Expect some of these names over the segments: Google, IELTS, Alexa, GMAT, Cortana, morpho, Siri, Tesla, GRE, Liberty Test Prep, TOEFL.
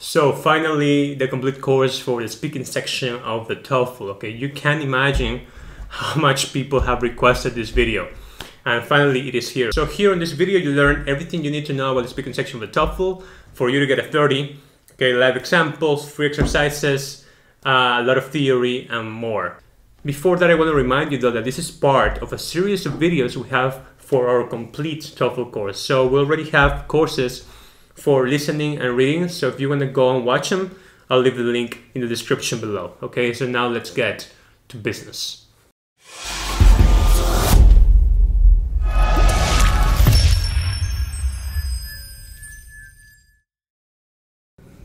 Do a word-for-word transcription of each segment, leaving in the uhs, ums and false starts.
So finally, the complete course for the speaking section of the TOEFL. Okay, you can imagine how much people have requested this video. And finally, it is here. So here in this video, you learn everything you need to know about the speaking section of the TOEFL for you to get a thirty. Okay, live examples, free exercises, uh, a lot of theory and more. Before that, I want to remind you though that this is part of a series of videos we have for our complete TOEFL course. So we already have courses for listening and reading. So if you want to go and watch them, I'll leave the link in the description below. Okay, so now let's get to business.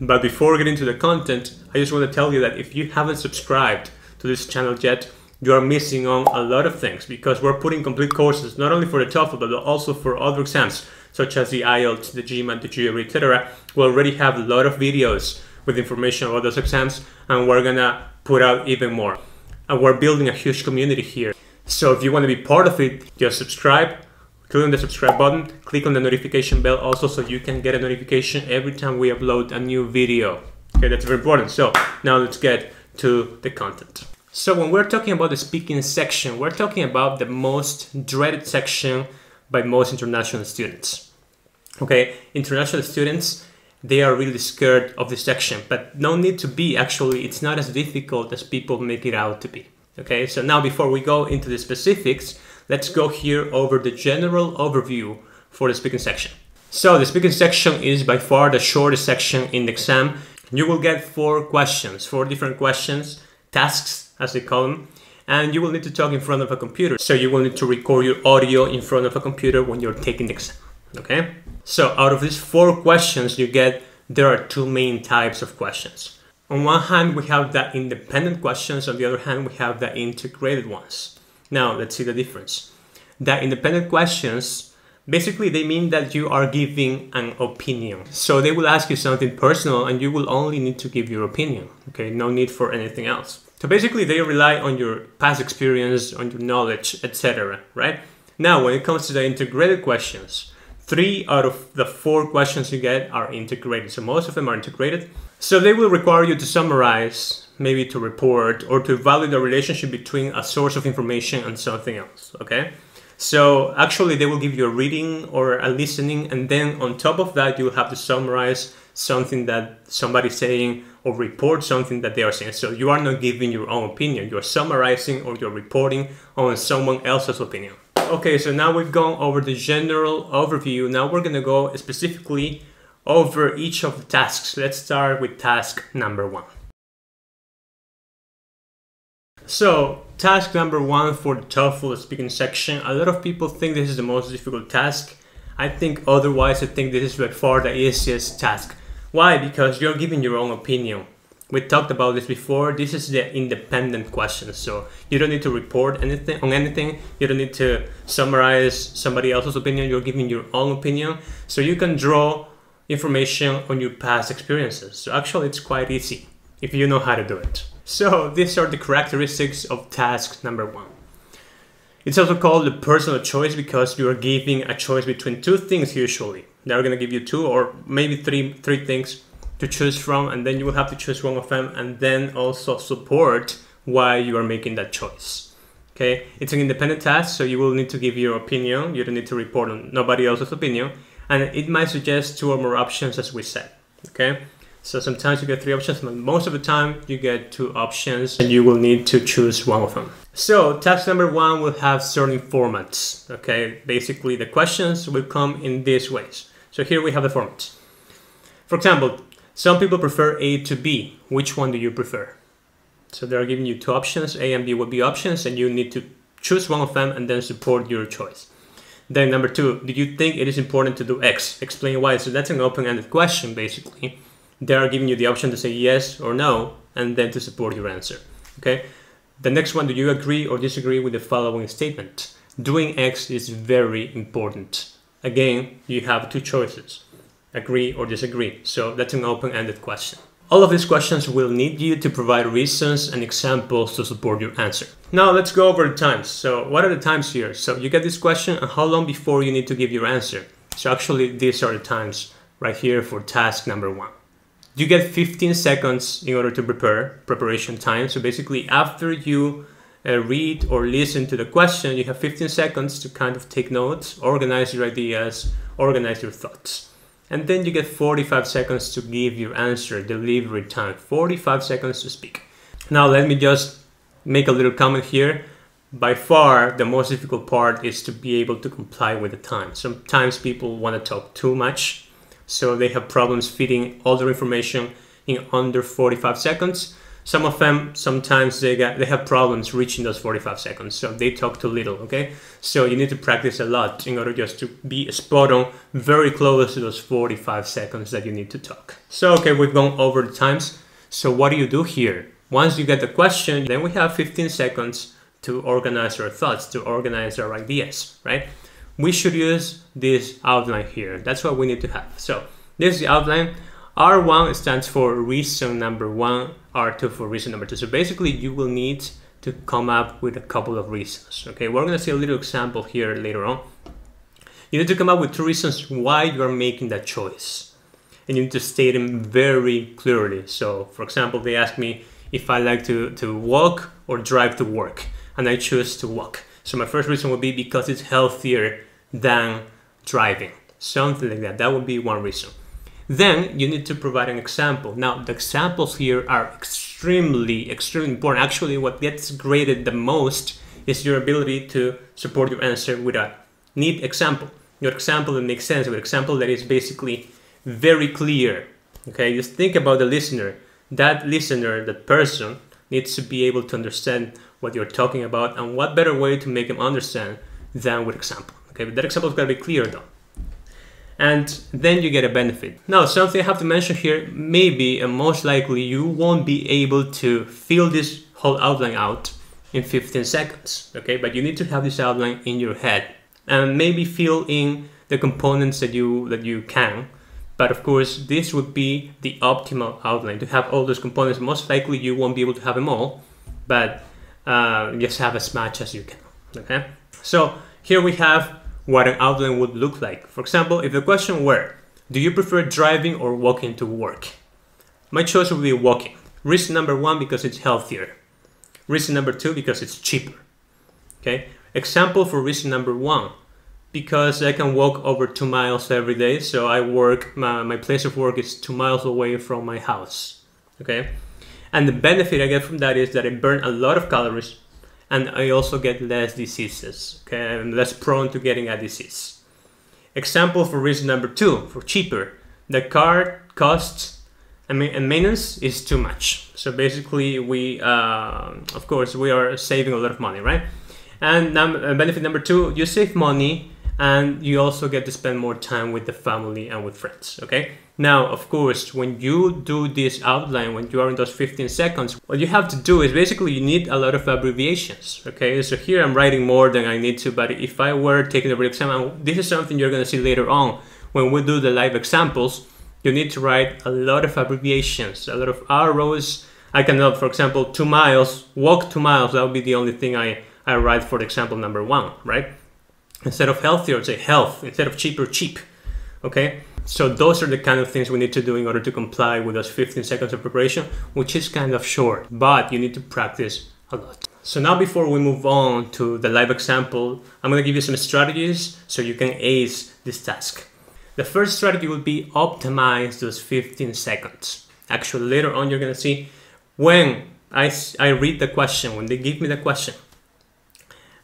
But before getting to the content, I just want to tell you that if you haven't subscribed to this channel yet, you are missing on a lot of things, because we're putting complete courses not only for the TOEFL but also for other exams such as the I E L T S, the G M A T, the G R E, et cetera. We already have a lot of videos with information about those exams, and we're gonna put out even more. And we're building a huge community here. So if you want to be part of it, just subscribe. Click on the subscribe button, click on the notification bell also so you can get a notification every time we upload a new video. Okay, that's very important. So now let's get to the content. So when we're talking about the speaking section, we're talking about the most dreaded section by most international students. Okay, international students, they are really scared of this section, but no need to be actually, it's not as difficult as people make it out to be. Okay, so now before we go into the specifics, let's go here over the general overview for the speaking section. So the speaking section is by far the shortest section in the exam. You will get four questions, four different questions, tasks as they call them, and you will need to talk in front of a computer. So you will need to record your audio in front of a computer when you're taking the exam, okay? So out of these four questions you get, there are two main types of questions. On one hand, we have the independent questions. On the other hand, we have the integrated ones. Now, let's see the difference. The independent questions, basically they mean that you are giving an opinion. So they will ask you something personal and you will only need to give your opinion. Okay, no need for anything else. So basically they rely on your past experience, on your knowledge, et cetera, right? Now, when it comes to the integrated questions, three out of the four questions you get are integrated. So most of them are integrated. So they will require you to summarize, maybe to report or to evaluate the relationship between a source of information and something else, okay? So actually they will give you a reading or a listening, and then on top of that you will have to summarize something that somebody's saying or report something that they are saying. So you are not giving your own opinion, you're summarizing or you're reporting on someone else's opinion. Okay, so now we've gone over the general overview. Now we're gonna go specifically over each of the tasks. Let's start with task number one. So, task number one for the TOEFL speaking section. A lot of people think this is the most difficult task. I think otherwise, I think this is by far the easiest task. Why? Because you're giving your own opinion. We talked about this before. This is the independent question. So, you don't need to report anything on anything. You don't need to summarize somebody else's opinion. You're giving your own opinion. So, you can draw information on your past experiences. So, actually, it's quite easy if you know how to do it. So these are the characteristics of task number one. It's also called the personal choice because you are giving a choice between two things usually. They're going to give you two or maybe three, three things to choose from, and then you will have to choose one of them and then also support why you are making that choice. Okay, it's an independent task, so you will need to give your opinion. You don't need to report on nobody else's opinion, and it might suggest two or more options as we said. Okay. So sometimes you get three options, but most of the time you get two options and you will need to choose one of them. So task number one will have certain formats, okay? Basically the questions will come in these ways. So here we have the formats. For example, some people prefer A to B. Which one do you prefer? So they're giving you two options, A and B will be options, and you need to choose one of them and then support your choice. Then number two, do you think it is important to do X? Explain why. So that's an open-ended question basically. They are giving you the option to say yes or no, and then to support your answer, okay? The next one, do you agree or disagree with the following statement? Doing X is very important. Again, you have two choices, agree or disagree. So that's an open-ended question. All of these questions will need you to provide reasons and examples to support your answer. Now let's go over the times. So what are the times here? So you get this question, and how long before you need to give your answer? So actually, these are the times right here for task number one. you get fifteen seconds in order to prepare, preparation time. So basically after you uh, read or listen to the question, you have fifteen seconds to kind of take notes, organize your ideas, organize your thoughts. And then you get forty-five seconds to give your answer, delivery time, forty-five seconds to speak. Now let me just make a little comment here. By far, the most difficult part is to be able to comply with the time. Sometimes people want to talk too much, so they have problems fitting all their information in under forty-five seconds. Some of them, sometimes they, got, they have problems reaching those forty-five seconds, so they talk too little, okay? So you need to practice a lot in order just to be spot on, very close to those forty-five seconds that you need to talk. So, okay, we've gone over the times. So what do you do here? Once you get the question, then we have fifteen seconds to organize our thoughts, to organize our ideas, right? We should use this outline here. That's what we need to have. So this is the outline. R one stands for reason number one, R two for reason number two. So basically you will need to come up with a couple of reasons. Okay, we're gonna see a little example here later on. You need to come up with two reasons why you are making that choice. And you need to state them very clearly. So for example, they ask me if I like to, to walk or drive to work. And I choose to walk. So my first reason would be because it's healthier than driving. Something like that. That would be one reason. Then you need to provide an example. Now, the examples here are extremely, extremely important. Actually, what gets graded the most is your ability to support your answer with a neat example. Your example that makes sense, your example that is basically very clear. Okay, just think about the listener. That listener, that person, needs to be able to understand what you're talking about, and what better way to make them understand than with example. Okay, but that example is going to be clear though. And then you get a benefit. Now, something I have to mention here, maybe and most likely you won't be able to fill this whole outline out in fifteen seconds, okay? But you need to have this outline in your head and maybe fill in the components that you, that you can. But of course, this would be the optimal outline to have all those components. Most likely you won't be able to have them all, but Uh, just have as much as you can, okay? So here we have what an outline would look like. For example, if the question were, do you prefer driving or walking to work? My choice would be walking. Reason number one, because it's healthier. Reason number two, because it's cheaper, okay? Example for reason number one, because I can walk over two miles every day, so I work, my, my place of work is two miles away from my house, okay? And the benefit I get from that is that I burn a lot of calories and I also get less diseases, okay? I'm less prone to getting a disease. Example for reason number two, for cheaper. The car costs and maintenance is too much. So basically we, uh, of course, we are saving a lot of money, right? And benefit number two, you save money and you also get to spend more time with the family and with friends, okay? Now, of course, when you do this outline, when you are in those fifteen seconds, what you have to do is basically you need a lot of abbreviations, okay? So here I'm writing more than I need to, but if I were taking a real exam, and this is something you're gonna see later on, when we do the live examples, you need to write a lot of abbreviations, a lot of arrows. I cannot, for example, two miles, walk two miles, that would be the only thing I, I write for the example number one, right? Instead of healthier, say health. Instead of cheaper, cheap, okay? So those are the kind of things we need to do in order to comply with those fifteen seconds of preparation, which is kind of short, but you need to practice a lot. So now before we move on to the live example, I'm gonna give you some strategies so you can ace this task. The first strategy would be optimize those fifteen seconds. Actually, later on, you're gonna see when I, I read the question, when they give me the question,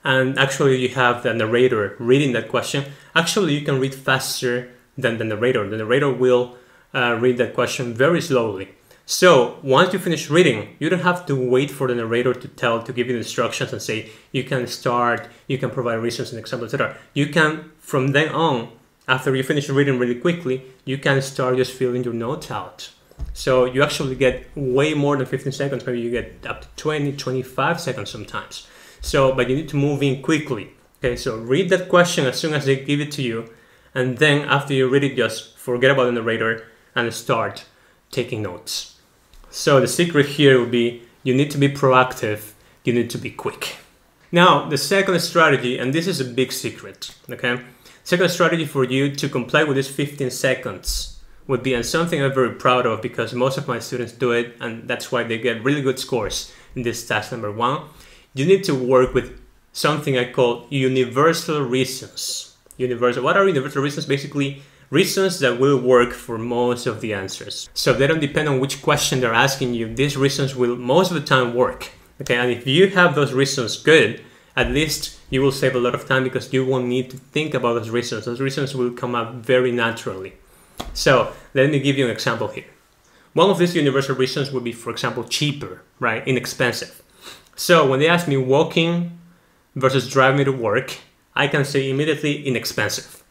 and actually you have the narrator reading that question, actually you can read faster than the narrator. The narrator will uh, read that question very slowly. So once you finish reading, you don't have to wait for the narrator to tell, to give you the instructions and say, you can start, you can provide reasons and examples, et cetera. You can, from then on, after you finish reading really quickly, you can start just filling your notes out. So you actually get way more than fifteen seconds, maybe you get up to twenty, twenty-five seconds sometimes. So, but you need to move in quickly. Okay, so read that question as soon as they give it to you. And then after you read it, just forget about the narrator and start taking notes. So the secret here would be, you need to be proactive, you need to be quick. Now, the second strategy, and this is a big secret, okay? Second strategy for you to comply with these fifteen seconds would be on something I'm very proud of, because most of my students do it, and that's why they get really good scores in this task number one. You need to work with something I call universal reasons. Universal. What are universal reasons? Basically, reasons that will work for most of the answers. So they don't depend on which question they're asking you. These reasons will most of the time work. Okay, and if you have those reasons good, at least you will save a lot of time, because you won't need to think about those reasons. Those reasons will come up very naturally. So let me give you an example here. One of these universal reasons would be, for example, cheaper, right? Inexpensive. So when they ask me walking versus driving to work, I can say immediately inexpensive.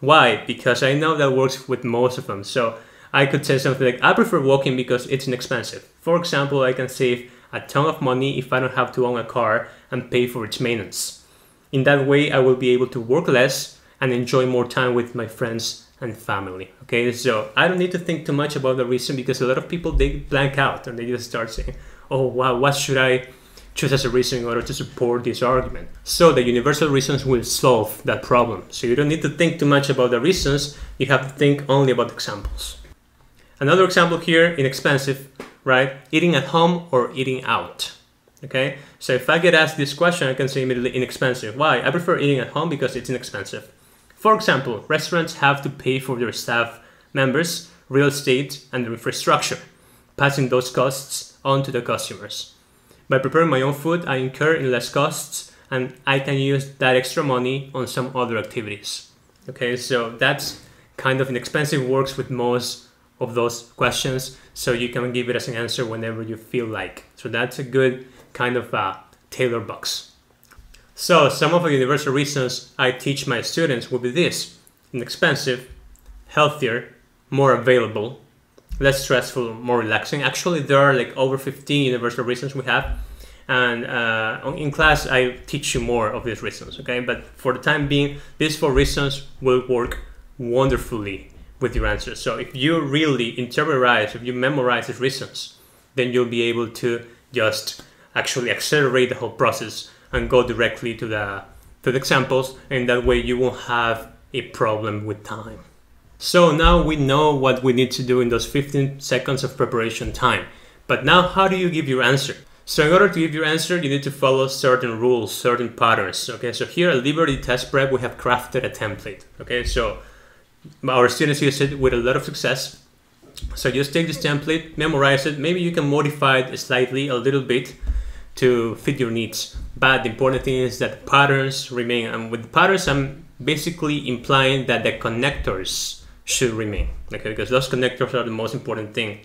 Why? Because I know that works with most of them. So I could say something like, I prefer walking because it's inexpensive. For example, I can save a ton of money if I don't have to own a car and pay for its maintenance. In that way, I will be able to work less and enjoy more time with my friends and family. Okay, so I don't need to think too much about the reason, because a lot of people, they blank out and they just start saying, oh wow, what should I choose as a reason in order to support this argument? So the universal reasons will solve that problem. So you don't need to think too much about the reasons, you have to think only about examples. Another example here, inexpensive, right? Eating at home or eating out. Okay, so if I get asked this question, I can say immediately inexpensive. Why? I prefer eating at home because it's inexpensive. For example, restaurants have to pay for their staff members, real estate, and their infrastructure, passing those costs on to the customers. By preparing my own food, I incur in less costs, and I can use that extra money on some other activities. Okay, so that's kind of inexpensive, works with most of those questions, so you can give it as an answer whenever you feel like. So that's a good kind of a Taylor box. So some of the universal reasons I teach my students will be this: inexpensive, healthier, more available, less stressful, more relaxing. Actually, there are like over fifteen universal reasons we have, and uh, in class I teach you more of these reasons, okay? But for the time being, these four reasons will work wonderfully with your answers. So if you really interiorize, if you memorize these reasons, then you'll be able to just actually accelerate the whole process and go directly to the, to the examples, and that way you won't have a problem with time. So now we know what we need to do in those fifteen seconds of preparation time. But now, how do you give your answer? So in order to give your answer, you need to follow certain rules, certain patterns. Okay, so here at Liberty Test Prep, we have crafted a template. Okay, so our students use it with a lot of success. So just take this template, memorize it. Maybe you can modify it slightly, a little bit, to fit your needs. But the important thing is that the patterns remain. And with the patterns, I'm basically implying that the connectors should remain, okay? Because those connectors are the most important thing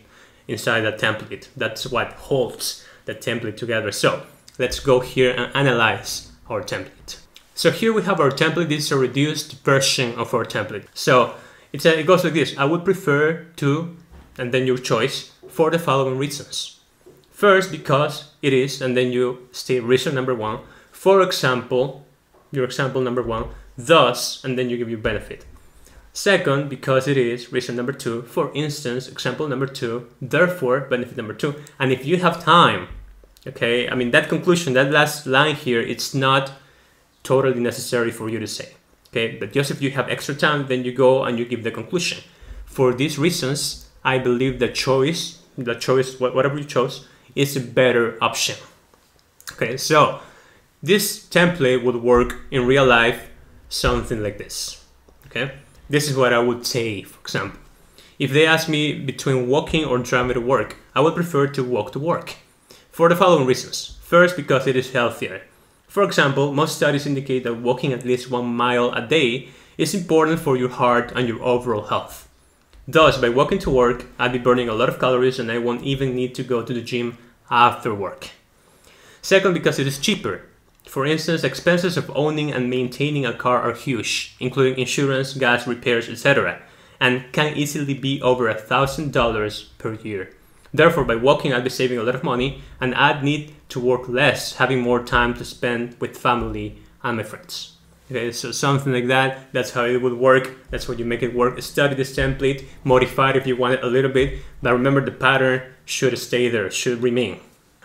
inside that template. That's what holds the template together. So let's go here and analyze our template. So here we have our template. This is a reduced version of our template. So it's a, it goes like this. I would prefer to, and then your choice, for the following reasons. First, because it is, and then you state reason number one. For example, your example number one, thus, and then you give your benefit. Second, because it is, reason number two. For instance, example number two, therefore, benefit number two. And if you have time, okay, I mean, that conclusion, that last line here, it's not totally necessary for you to say, okay? But just if you have extra time, then you go and you give the conclusion. For these reasons, I believe the choice, the choice, whatever you chose, is a better option. Okay, so this template would work in real life something like this, okay? This is what I would say, for example. If they ask me between walking or driving to work, I would prefer to walk to work for the following reasons. First, because it is healthier. For example, most studies indicate that walking at least one mile a day is important for your heart and your overall health. Thus, by walking to work, I'd be burning a lot of calories and I won't even need to go to the gym after work. Second, because it is cheaper. For instance, expenses of owning and maintaining a car are huge, including insurance, gas, repairs, et cetera, and can easily be over one thousand dollars per year. Therefore, by walking, I'd be saving a lot of money, and I'd need to work less, having more time to spend with family and my friends. Okay, so something like that, that's how it would work, that's how you make it work. Study this template, modify it if you want it a little bit, but remember the pattern should stay there, should remain.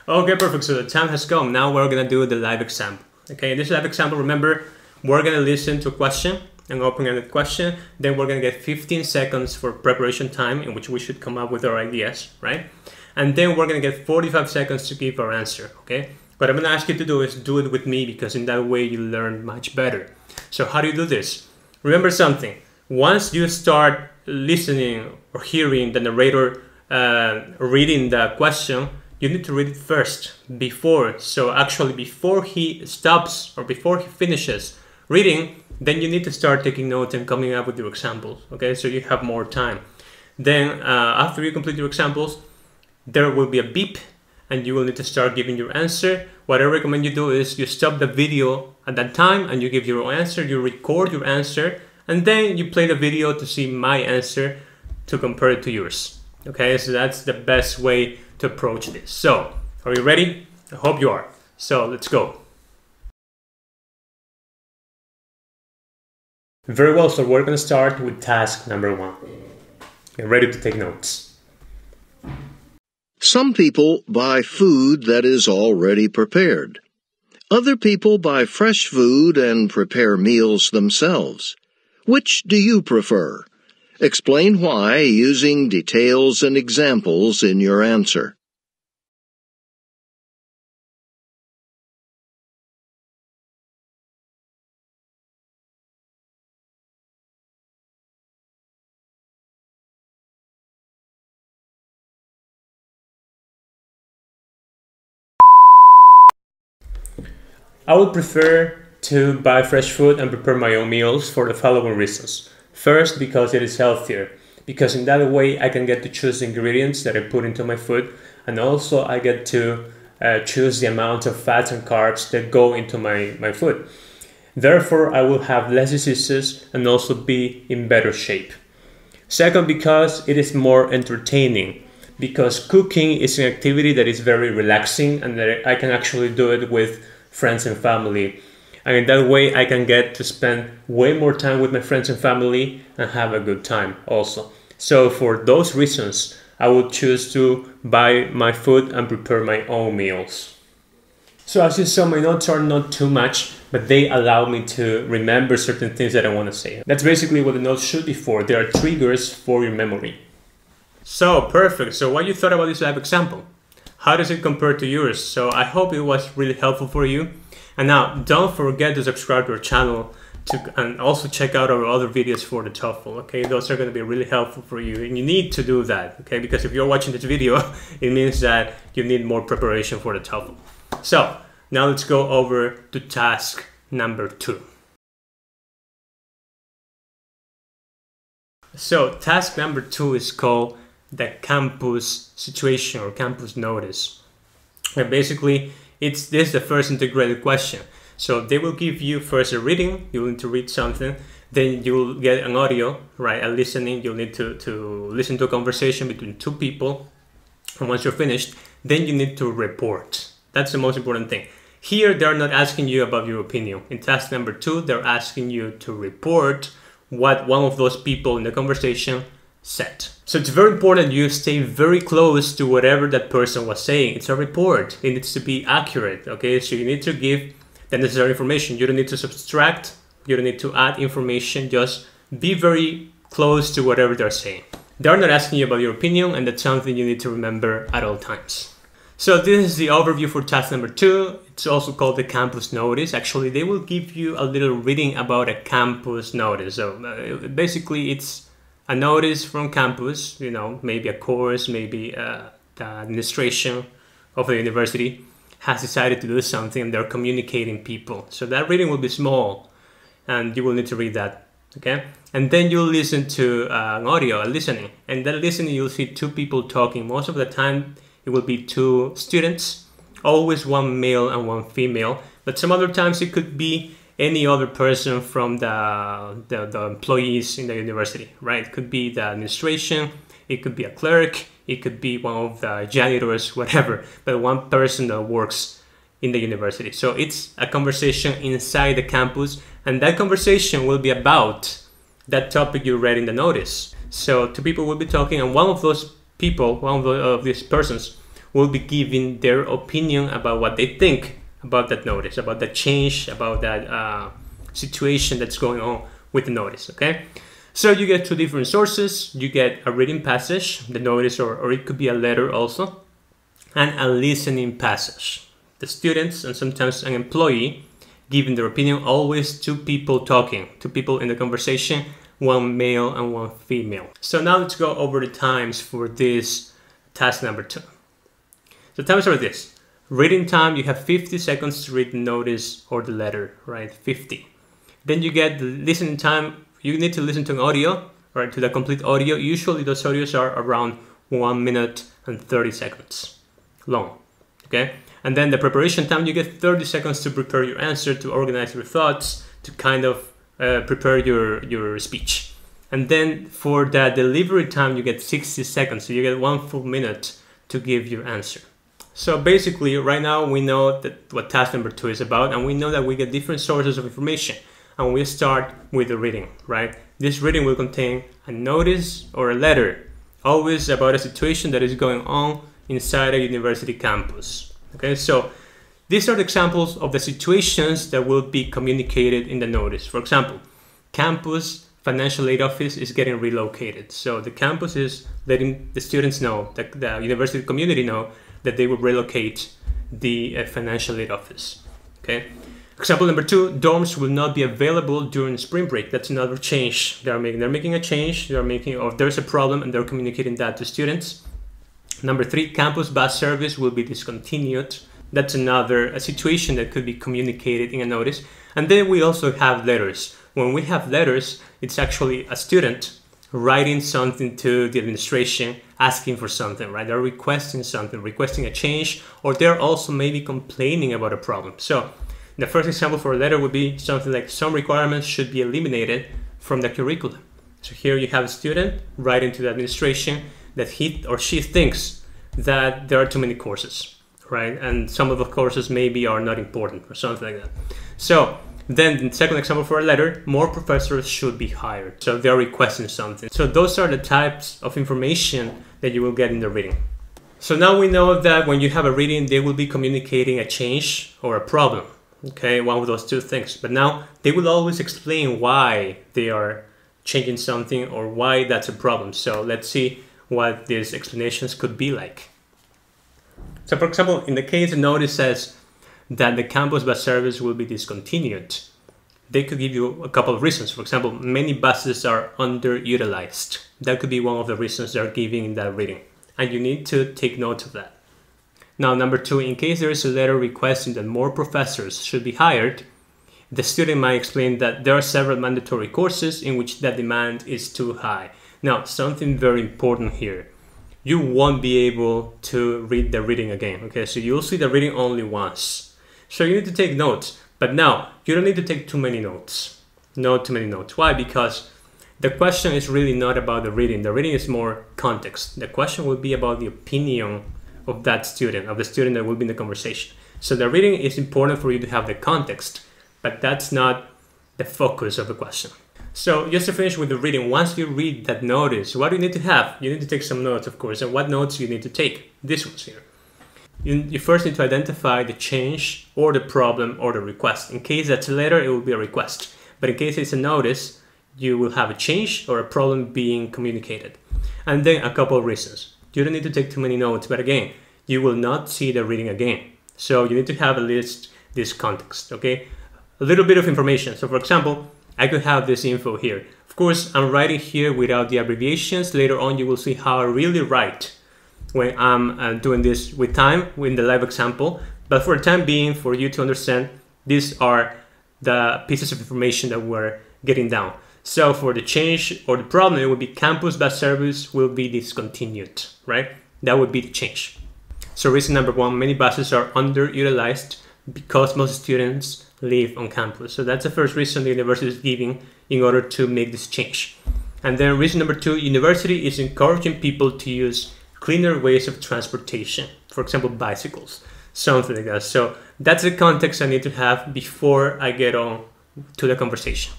Okay, perfect. So the time has come. Now we're going to do the live example. Okay, in this live example, remember, we're going to listen to a question an open-ended question. Then we're going to get fifteen seconds for preparation time in which we should come up with our ideas, right? And then we're going to get forty-five seconds to give our answer, okay? What I'm going to ask you to do is do it with me, because in that way you learn much better. So how do you do this? Remember something. Once you start listening or hearing the narrator uh, reading the question, you need to read it first, before, so actually before he stops or before he finishes reading, then you need to start taking notes and coming up with your examples, okay? So you have more time. Then uh, after you complete your examples, there will be a beep and you will need to start giving your answer. What I recommend you do is you stop the video at that time and you give your answer, you record your answer, and then you play the video to see my answer to compare it to yours. Okay, so that's the best way to approach this. So, are you ready? I hope you are. So, let's go. Very well, so we're gonna start with task number one. Get ready to take notes. Some people buy food that is already prepared. Other people buy fresh food and prepare meals themselves. Which do you prefer? Explain why using details and examples in your answer. I would prefer to buy fresh food and prepare my own meals for the following reasons. First, because it is healthier, because in that way I can get to choose the ingredients that I put into my food, and also I get to uh, choose the amount of fats and carbs that go into my, my food. Therefore, I will have less diseases and also be in better shape. Second, because it is more entertaining, because cooking is an activity that is very relaxing and that I can actually do it with friends and family. And in that way, I can get to spend way more time with my friends and family and have a good time also. So for those reasons, I would choose to buy my food and prepare my own meals. So as you saw, my notes are not too much, but they allow me to remember certain things that I want to say. That's basically what the notes should be for. They are triggers for your memory. So perfect. So what you thought about this live example? How does it compare to yours? So I hope it was really helpful for you. And now, don't forget to subscribe to our channel to, and also check out our other videos for the TOEFL, okay? Those are gonna be really helpful for you, and you need to do that, okay? Because if you're watching this video, it means that you need more preparation for the TOEFL. So, now let's go over to task number two. So, task number two is called the campus situation or campus notice. And basically, It's this is the first integrated question. So they will give you first a reading, you'll need to read something, then you'll get an audio, right? A listening, you'll need to, to listen to a conversation between two people. And once you're finished, then you need to report. That's the most important thing. Here, they're not asking you about your opinion. In task number two, they're asking you to report what one of those people in the conversation said. So it's very important you stay very close to whatever that person was saying. It's a report. It needs to be accurate, okay? So you need to give the necessary information. You don't need to subtract. You don't need to add information. Just be very close to whatever they're saying. They're not asking you about your opinion, and that's something you need to remember at all times. So this is the overview for task number two. It's also called the campus notice. Actually, they will give you a little reading about a campus notice. So uh, basically, it's a notice from campus, you know, maybe a course, maybe uh, the administration of the university has decided to do something and they're communicating people. So that reading will be small and you will need to read that, okay? And then you'll listen to uh, an audio, a listening. And that listening, you'll see two people talking. Most of the time, it will be two students, always one male and one female. But some other times it could be any other person from the, the, the employees in the university, right? It could be the administration, it could be a clerk, it could be one of the janitors, whatever, but one person that works in the university. So it's a conversation inside the campus, and that conversation will be about that topic you read in the notice. So two people will be talking, and one of those people, one of, the, of these persons, will be giving their opinion about what they think about that notice, about that change, about that uh, situation that's going on with the notice, okay? So you get two different sources. You get a reading passage, the notice, or, or it could be a letter also, and a listening passage. The students and sometimes an employee giving their opinion, always two people talking, two people in the conversation, one male and one female. So now let's go over the times for this task number two. The times are this. Reading time, you have fifty seconds to read the notice or the letter, right? fifty. Then you get the listening time. You need to listen to an audio, right, to the complete audio. Usually those audios are around one minute and thirty seconds long, okay? And then the preparation time, you get thirty seconds to prepare your answer, to organize your thoughts, to kind of uh, prepare your, your speech. And then for the delivery time, you get sixty seconds. So you get one full minute to give your answer. So basically, right now, we know that what task number two is about, and we know that we get different sources of information. And we start with the reading, right? This reading will contain a notice or a letter, always about a situation that is going on inside a university campus. Okay, so these are the examples of the situations that will be communicated in the notice. For example, campus financial aid office is getting relocated. So the campus is letting the students know, the, the university community know, that they will relocate the uh, financial aid office, okay? Example number two, dorms will not be available during spring break. That's another change they're making. They're making a change. They're making, or there's a problem, and they're communicating that to students. Number three, campus bus service will be discontinued. That's another a situation that could be communicated in a notice. And then we also have letters. When we have letters, it's actually a student writing something to the administration, asking for something, right? They're requesting something, requesting a change, or they're also maybe complaining about a problem. So the first example for a letter would be something like, some requirements should be eliminated from the curriculum. So here you have a student writing to the administration that he or she thinks that there are too many courses, right? And some of the courses maybe are not important or something like that. So then the second example for a letter, more professors should be hired. So they're requesting something. So those are the types of information that you will get in the reading. So now we know that when you have a reading, they will be communicating a change or a problem. Okay, one of those two things. But now they will always explain why they are changing something or why that's a problem. So let's see what these explanations could be like. So for example, in the case the notice says that the campus bus service will be discontinued, they could give you a couple of reasons. For example, many buses are underutilized. That could be one of the reasons they're giving in that reading. And you need to take note of that. Now, number two, in case there is a letter requesting that more professors should be hired, the student might explain that there are several mandatory courses in which the demand is too high. Now, something very important here. You won't be able to read the reading again, okay? So you'll see the reading only once. So you need to take notes, but now you don't need to take too many notes. Not too many notes. Why? Because the question is really not about the reading. The reading is more context. The question will be about the opinion of that student, of the student that will be in the conversation. So the reading is important for you to have the context, but that's not the focus of the question. So just to finish with the reading, once you read that notice, what do you need to have? You need to take some notes, of course. And what notes you need to take? This one's here. You, you first need to identify the change or the problem or the request. In case that's a letter, it will be a request. But in case it's a notice, you will have a change or a problem being communicated. And then a couple of reasons. You don't need to take too many notes, but again, you will not see the reading again. So you need to have at least this context, okay? A little bit of information. So for example, I could have this info here. Of course, I'm writing here without the abbreviations. Later on, you will see how I really write when I'm uh, doing this with time, in the live example. But for the time being, for you to understand, these are the pieces of information that we're getting down. So for the change or the problem, it would be campus bus service will be discontinued, right? That would be the change. So reason number one, many buses are underutilized because most students live on campus. So that's the first reason the university is giving in order to make this change. And then reason number two, university is encouraging people to use cleaner ways of transportation, for example, bicycles, something like that. So that's the context I need to have before I get on to the conversation.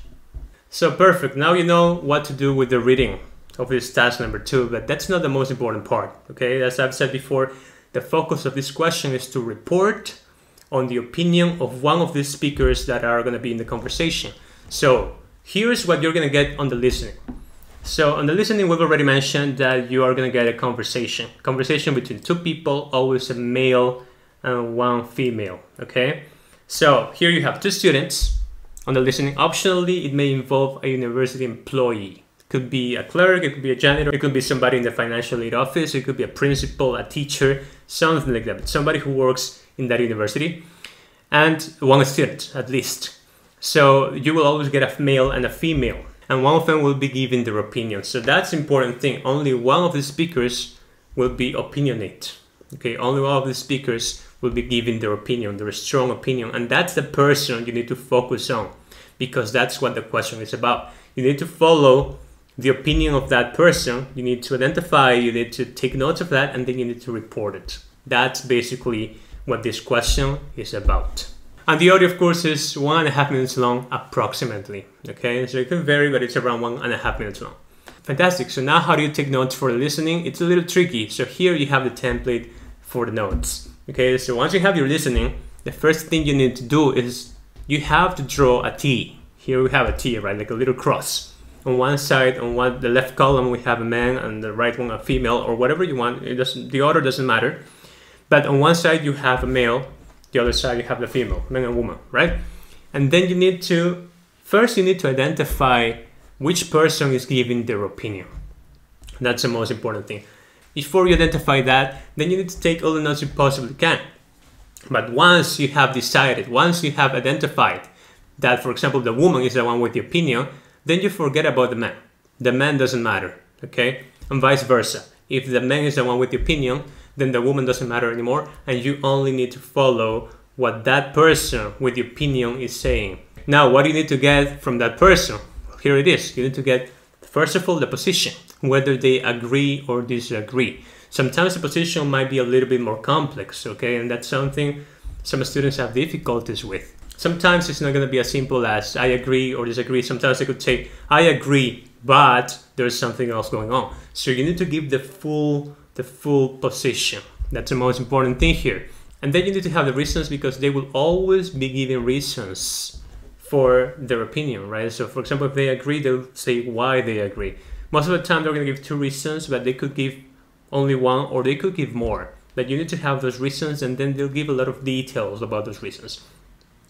So perfect, now you know what to do with the reading of this task number two, but that's not the most important part, okay? As I've said before, the focus of this question is to report on the opinion of one of the speakers that are gonna be in the conversation. So here's what you're going to get on the listening. So on the listening, we've already mentioned that you are going to get a conversation. Conversation between two people, always a male and one female, okay? So here you have two students on the listening. Optionally, it may involve a university employee. It could be a clerk, it could be a janitor, it could be somebody in the financial aid office, it could be a principal, a teacher, something like that. But somebody who works in that university, and one student at least. So you will always get a male and a female, and one of them will be giving their opinion. So that's an important thing. Only one of the speakers will be opinionate. Okay, only one of the speakers will be giving their opinion, their strong opinion, and that's the person you need to focus on, because that's what the question is about. You need to follow the opinion of that person, you need to identify, you need to take notes of that, and then you need to report it. That's basically what this question is about. And the audio, of course, is one and a half minutes long, approximately, okay? So it can vary, but it's around one and a half minutes long. Fantastic, so now how do you take notes for listening? It's a little tricky. So here you have the template for the notes, okay? So once you have your listening, the first thing you need to do is you have to draw a T. Here we have a T, right, like a little cross. On one side, on one, the left column, we have a man, and the right one, a female, or whatever you want. It doesn't, the order doesn't matter. But on one side, you have a male, the other side you have the female, man and woman, right? And then you need to, first you need to identify which person is giving their opinion. That's the most important thing. Before you identify that, then you need to take all the notes you possibly can. But once you have decided, once you have identified that, for example, the woman is the one with the opinion, then you forget about the man. The man doesn't matter, okay? And vice versa. If the man is the one with the opinion, then the woman doesn't matter anymore, and you only need to follow what that person with the opinion is saying. Now, what do you need to get from that person? Here it is. You need to get, first of all, the position, whether they agree or disagree. Sometimes the position might be a little bit more complex, okay? And that's something some students have difficulties with. Sometimes it's not going to be as simple as I agree or disagree. Sometimes they could say, I agree, but there's something else going on. So you need to give the full the full position. That's the most important thing here. And then you need to have the reasons, because they will always be giving reasons for their opinion, right? So for example, if they agree, they'll say why they agree. Most of the time they're gonna give two reasons, but they could give only one, or they could give more. But you need to have those reasons, and then they'll give a lot of details about those reasons.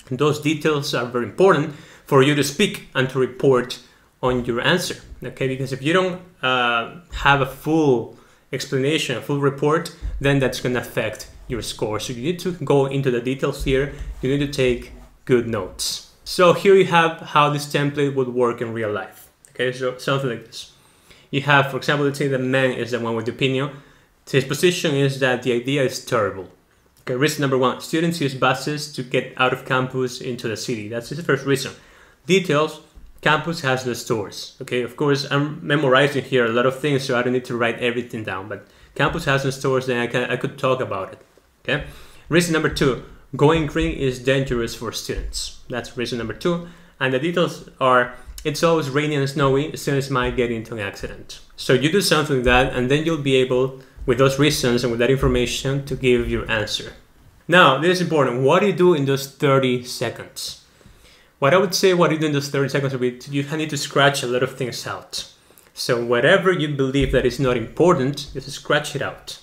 And those details are very important for you to speak and to report on your answer, okay? Because if you don't uh, have a full explanation, a full report, then that's going to affect your score. So you need to go into the details here. You need to take good notes. So here you have how this template would work in real life. Okay, so something like this. You have, for example, let's say the man is the one with the opinion. His position is that the idea is terrible. Okay, reason number one, students use buses to get out of campus into the city. That's his first reason. Details, campus has the stores. Okay, of course, I'm memorizing here a lot of things, so I don't need to write everything down, but campus has the stores, then I, can, I could talk about it, okay? Reason number two, going green is dangerous for students. That's reason number two. And the details are, it's always rainy and snowy, students might get into an accident. So you do something like that, and then you'll be able, with those reasons and with that information, to give your answer. Now, this is important. What do you do in those thirty seconds? What I would say, what you do in those thirty seconds would be, you need to scratch a lot of things out. So whatever you believe that is not important, just scratch it out.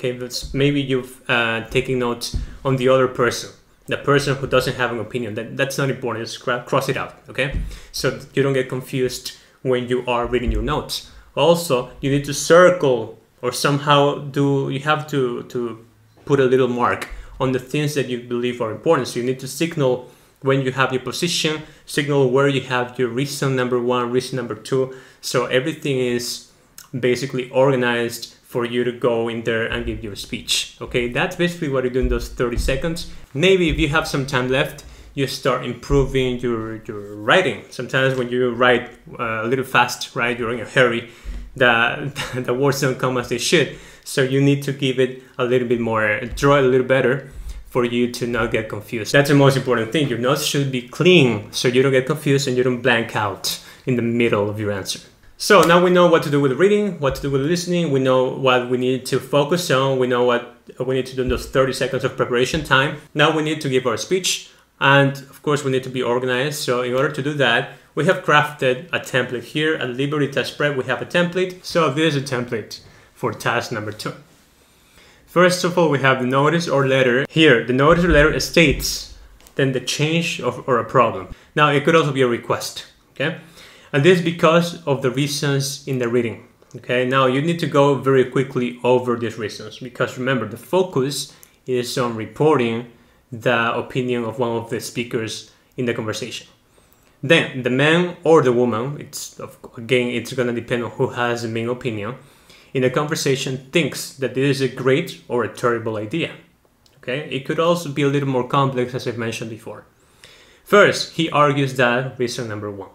Okay, but maybe you've uh, taken notes on the other person, the person who doesn't have an opinion. That, that's not important, just cross it out, okay? So you don't get confused when you are reading your notes. Also, you need to circle or somehow do, you have to, to put a little mark on the things that you believe are important. So you need to signal when you have your position, signal where you have your reason number one, reason number two. So everything is basically organized for you to go in there and give your speech. Okay, that's basically what you do in those thirty seconds. Maybe if you have some time left, you start improving your, your writing. Sometimes when you write uh, a little fast, right, you're in a hurry, the, the words don't come as they should. So you need to give it a little bit more, draw it a little better, for you to not get confused. That's the most important thing. Your notes should be clean so you don't get confused and you don't blank out in the middle of your answer. So now we know what to do with reading, what to do with listening, we know what we need to focus on, we know what we need to do in those thirty seconds of preparation time. Now we need to give our speech. And of course, we need to be organized. So in order to do that, we have crafted a template here at Liberty Test Prep. We have a template. So this is a template for task number two. First of all, we have the notice or letter. Here, the notice or letter states then the change of, or a problem. Now, it could also be a request, okay? And this is because of the reasons in the reading, okay? Now, you need to go very quickly over these reasons because remember, the focus is on reporting the opinion of one of the speakers in the conversation. Then, the man or the woman, it's again, it's gonna depend on who has the main opinion, in a conversation thinks that this is a great or a terrible idea. Okay, it could also be a little more complex as I've mentioned before. First, he argues that reason number one.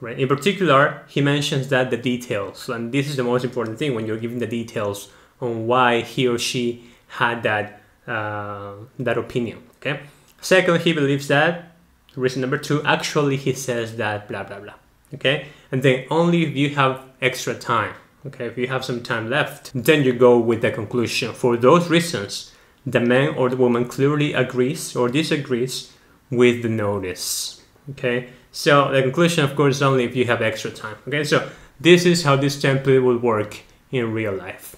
Right? In particular, he mentions that the details, and this is the most important thing when you're giving the details on why he or she had that, uh, that opinion. Okay. Second, he believes that reason number two, actually he says that blah, blah, blah. Okay. And then only if you have extra time. Okay, if you have some time left, then you go with the conclusion. For those reasons, the man or the woman clearly agrees or disagrees with the notice. Okay, so the conclusion, of course, is only if you have extra time. Okay, so this is how this template will work in real life.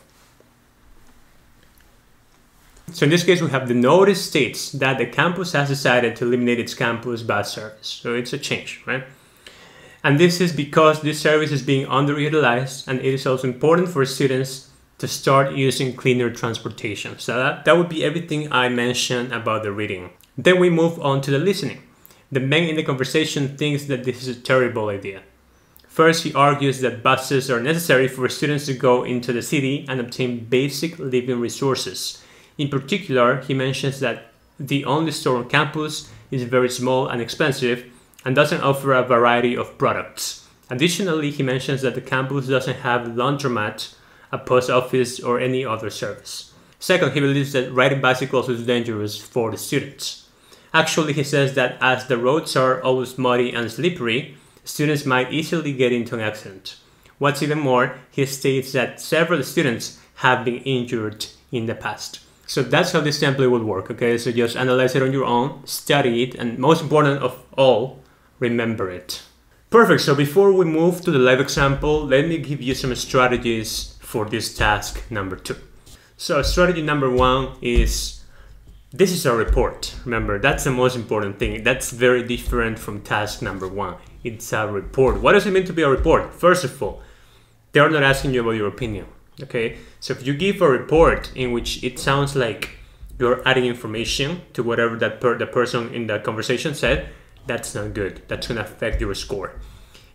So in this case, we have the notice states that the campus has decided to eliminate its campus bus service. So it's a change, right? And this is because this service is being underutilized and it is also important for students to start using cleaner transportation. So that, that would be everything I mentioned about the reading. Then we move on to the listening. The man in the conversation thinks that this is a terrible idea. First, he argues that buses are necessary for students to go into the city and obtain basic living resources. In particular, he mentions that the only store on campus is very small and expensive and doesn't offer a variety of products. Additionally, he mentions that the campus doesn't have a laundromat, a post office, or any other service. Second, he believes that riding bicycles is dangerous for the students. Actually, he says that as the roads are always muddy and slippery, students might easily get into an accident. What's even more, he states that several students have been injured in the past. So that's how this template would work, okay? So just analyze it on your own, study it, and most important of all, remember it. Perfect, so before we move to the live example, let me give you some strategies for this task number two. So strategy number one is, this is a report. Remember, that's the most important thing. That's very different from task number one. It's a report. What does it mean to be a report? First of all, they're not asking you about your opinion, okay? So if you give a report in which it sounds like you're adding information to whatever that per the person in the conversation said, that's not good. That's gonna affect your score.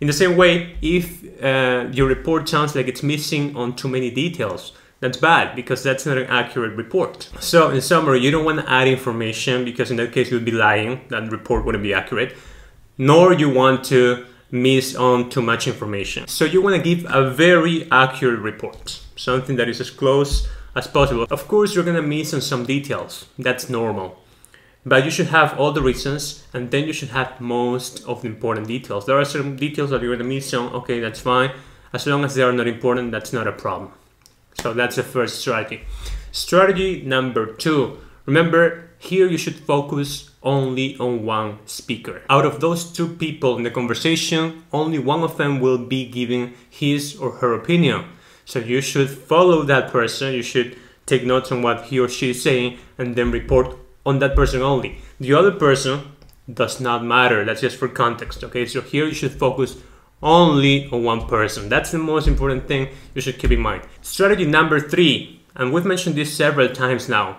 In the same way, if uh, your report sounds like it's missing on too many details, that's bad because that's not an accurate report. So in summary, you don't wanna add information because in that case you'd be lying, that report wouldn't be accurate, nor you want to miss on too much information. So you wanna give a very accurate report, something that is as close as possible. Of course, you're gonna miss on some details, that's normal. But you should have all the reasons and then you should have most of the important details. There are some details that you're gonna miss on, okay, that's fine. As long as they are not important, that's not a problem. So that's the first strategy. Strategy number two. Remember, here you should focus only on one speaker. Out of those two people in the conversation, only one of them will be giving his or her opinion. So you should follow that person, you should take notes on what he or she is saying and then report on that person only. The other person does not matter, that's just for context, okay? So here you should focus only on one person. That's the most important thing you should keep in mind. Strategy number three, and we've mentioned this several times now,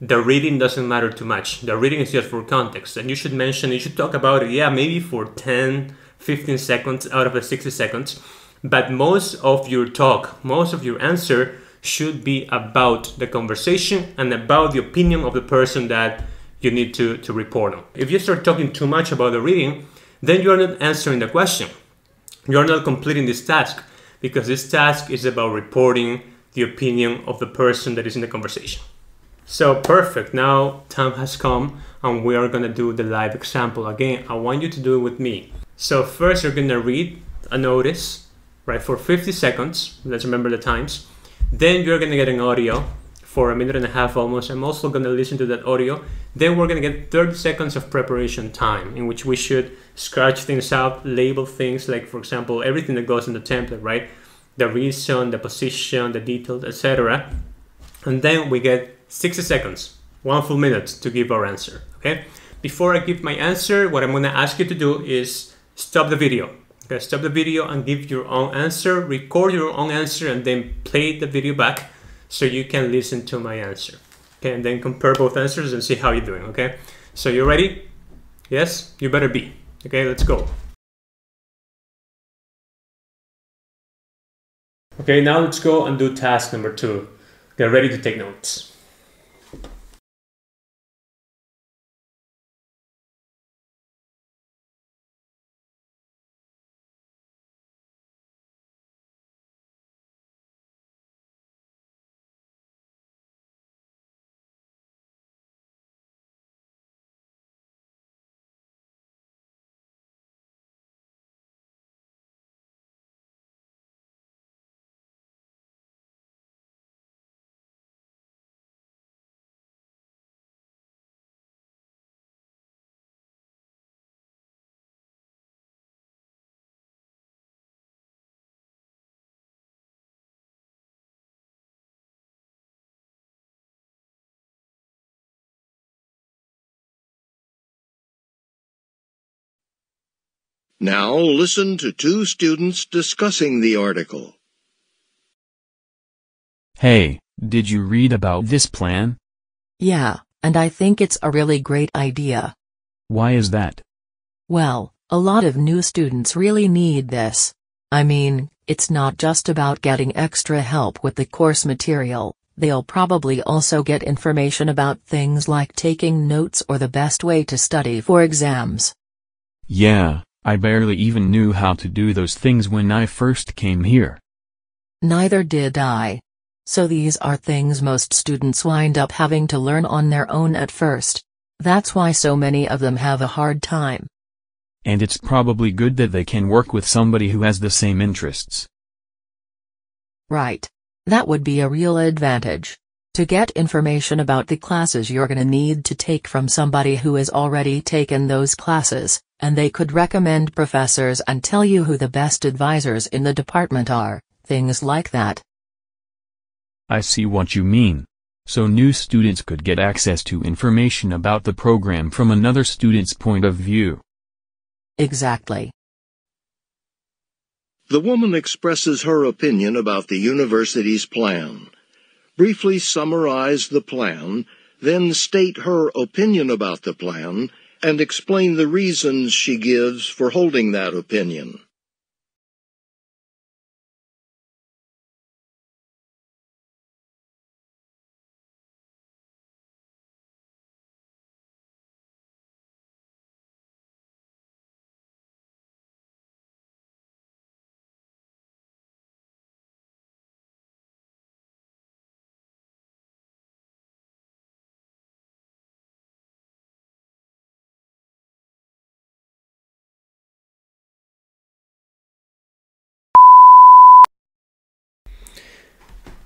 the reading doesn't matter too much. The reading is just for context, and you should mention, you should talk about it, yeah, maybe for ten, fifteen seconds out of the sixty seconds, but most of your talk, most of your answer should be about the conversation and about the opinion of the person that you need to, to report on. If you start talking too much about the reading, then you are not answering the question. You are not completing this task because this task is about reporting the opinion of the person that is in the conversation. So perfect, now time has come and we are gonna do the live example. Again, I want you to do it with me. So first you're gonna read a notice, right, for fifty seconds, let's remember the times. Then you're gonna get an audio for a minute and a half almost. I'm also going to listen to that audio. Then we're going to get thirty seconds of preparation time in which we should scratch things out, label things like, for example, everything that goes in the template, right? The reason, the position, the detail, et cetera. And then we get sixty seconds, one full minute to give our answer, okay? Before I give my answer, what I'm going to ask you to do is stop the video. Okay, stop the video and give your own answer, record your own answer, and then play the video back so you can listen to my answer. Okay, and then compare both answers and see how you're doing, okay? So you ready? Yes? You better be. Okay, let's go. Okay, now let's go and do task number two. Get ready to take notes. Now listen to two students discussing the article. Hey, did you read about this plan? Yeah, and I think it's a really great idea. Why is that? Well, a lot of new students really need this. I mean, it's not just about getting extra help with the course material, they'll probably also get information about things like taking notes or the best way to study for exams. Yeah. I barely even knew how to do those things when I first came here. Neither did I. So these are things most students wind up having to learn on their own at first. That's why so many of them have a hard time. And it's probably good that they can work with somebody who has the same interests. Right. That would be a real advantage. To get information about the classes you're gonna need to take from somebody who has already taken those classes, and they could recommend professors and tell you who the best advisors in the department are, things like that. I see what you mean. So new students could get access to information about the program from another student's point of view. Exactly. The woman expresses her opinion about the university's plan. Briefly summarize the plan, then state her opinion about the plan, and explain the reasons she gives for holding that opinion.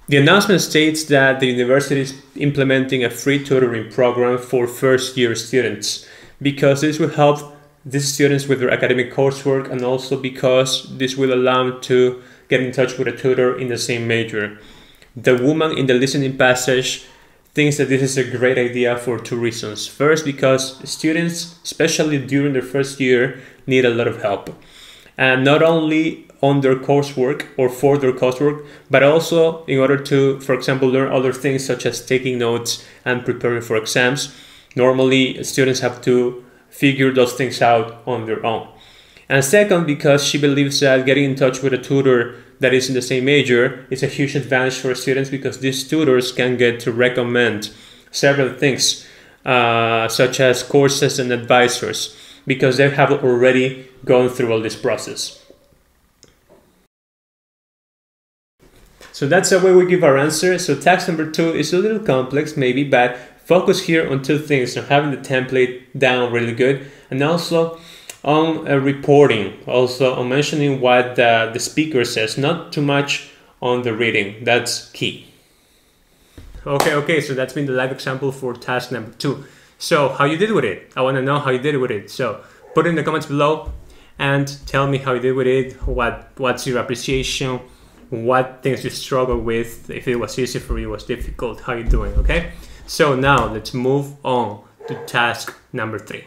The announcement states that the university is implementing a free tutoring program for first-year students because this will help these students with their academic coursework and also because this will allow them to get in touch with a tutor in the same major. The woman in the listening passage thinks that this is a great idea for two reasons. First, because students, especially during their first year, need a lot of help. And not only on their coursework or for their coursework, but also in order to, for example, learn other things such as taking notes and preparing for exams. Normally, students have to figure those things out on their own. And second, because she believes that getting in touch with a tutor that is in the same major is a huge advantage for students because these tutors can get to recommend several things, uh, such as courses and advisors, because they have already gone through all this process. So that's the way we give our answer. So task number two is a little complex maybe, but focus here on two things, on having the template down really good, and also on uh, reporting, also on mentioning what uh, the speaker says, not too much on the reading. That's key. Okay, okay, so that's been the live example for task number two. So how you did with it? I want to know how you did with it. So put it in the comments below and tell me how you did with it, what what's your appreciation, what things you struggle with, if it was easy for you, was difficult, how you doing, okay? So now let's move on to task number three.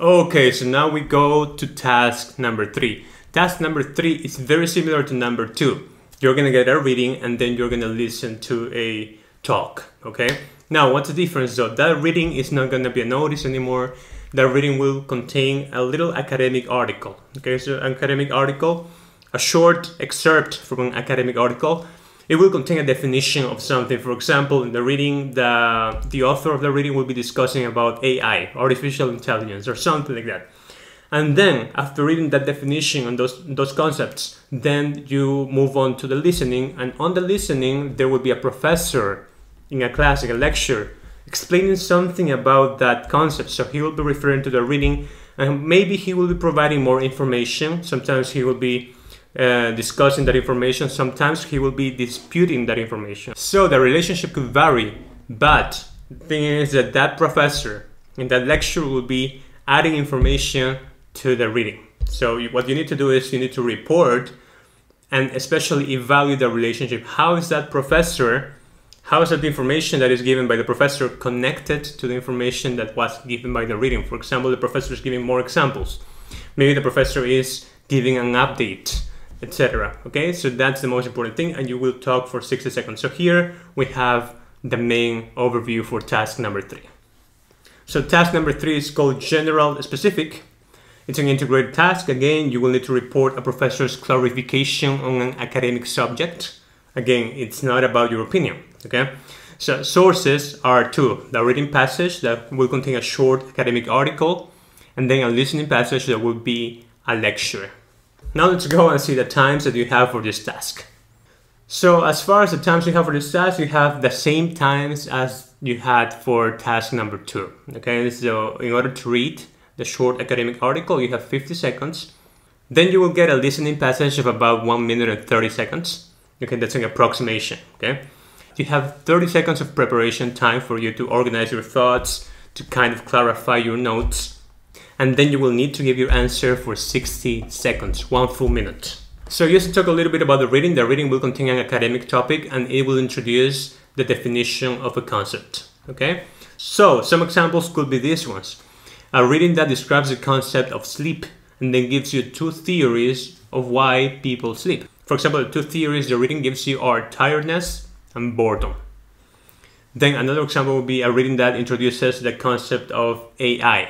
Okay, so now we go to task number three. Task number three is very similar to number two. You're gonna get a reading and then you're gonna listen to a talk, okay? Now, what's the difference though? That reading is not gonna be a notice anymore. That reading will contain a little academic article, okay? So an academic article, a short excerpt from an academic article. It will contain a definition of something. For example, in the reading, the, the author of the reading will be discussing about A I, artificial intelligence, or something like that. And then after reading that definition and those those concepts, then you move on to the listening, and on the listening there will be a professor in a class, in a lecture, explaining something about that concept. So he will be referring to the reading and maybe he will be providing more information. Sometimes he will be uh, discussing that information, sometimes he will be disputing that information. So the relationship could vary, but the thing is that that professor in that lecture will be adding information to the reading. So what you need to do is you need to report and especially evaluate the relationship. How is that professor, how is that information that is given by the professor connected to the information that was given by the reading? For example, the professor is giving more examples. Maybe the professor is giving an update, et cetera. Okay, so that's the most important thing, and you will talk for sixty seconds. So here we have the main overview for task number three. So task number three is called general specific. It's an integrated task. Again, you will need to report a professor's clarification on an academic subject. Again, it's not about your opinion, okay? So sources are two, the reading passage that will contain a short academic article, and then a listening passage that will be a lecture. Now let's go and see the times that you have for this task. So as far as the times you have for this task, you have the same times as you had for task number two, okay? So in order to read the short academic article, you have fifty seconds. Then you will get a listening passage of about one minute and thirty seconds. Okay, that's an approximation, okay? You have thirty seconds of preparation time for you to organize your thoughts, to kind of clarify your notes. And then you will need to give your answer for sixty seconds, one full minute. So just to talk a little bit about the reading, the reading will contain an academic topic and it will introduce the definition of a concept, okay? So some examples could be these ones. A reading that describes the concept of sleep and then gives you two theories of why people sleep. For example, the two theories the reading gives you are tiredness and boredom. Then another example would be a reading that introduces the concept of A I,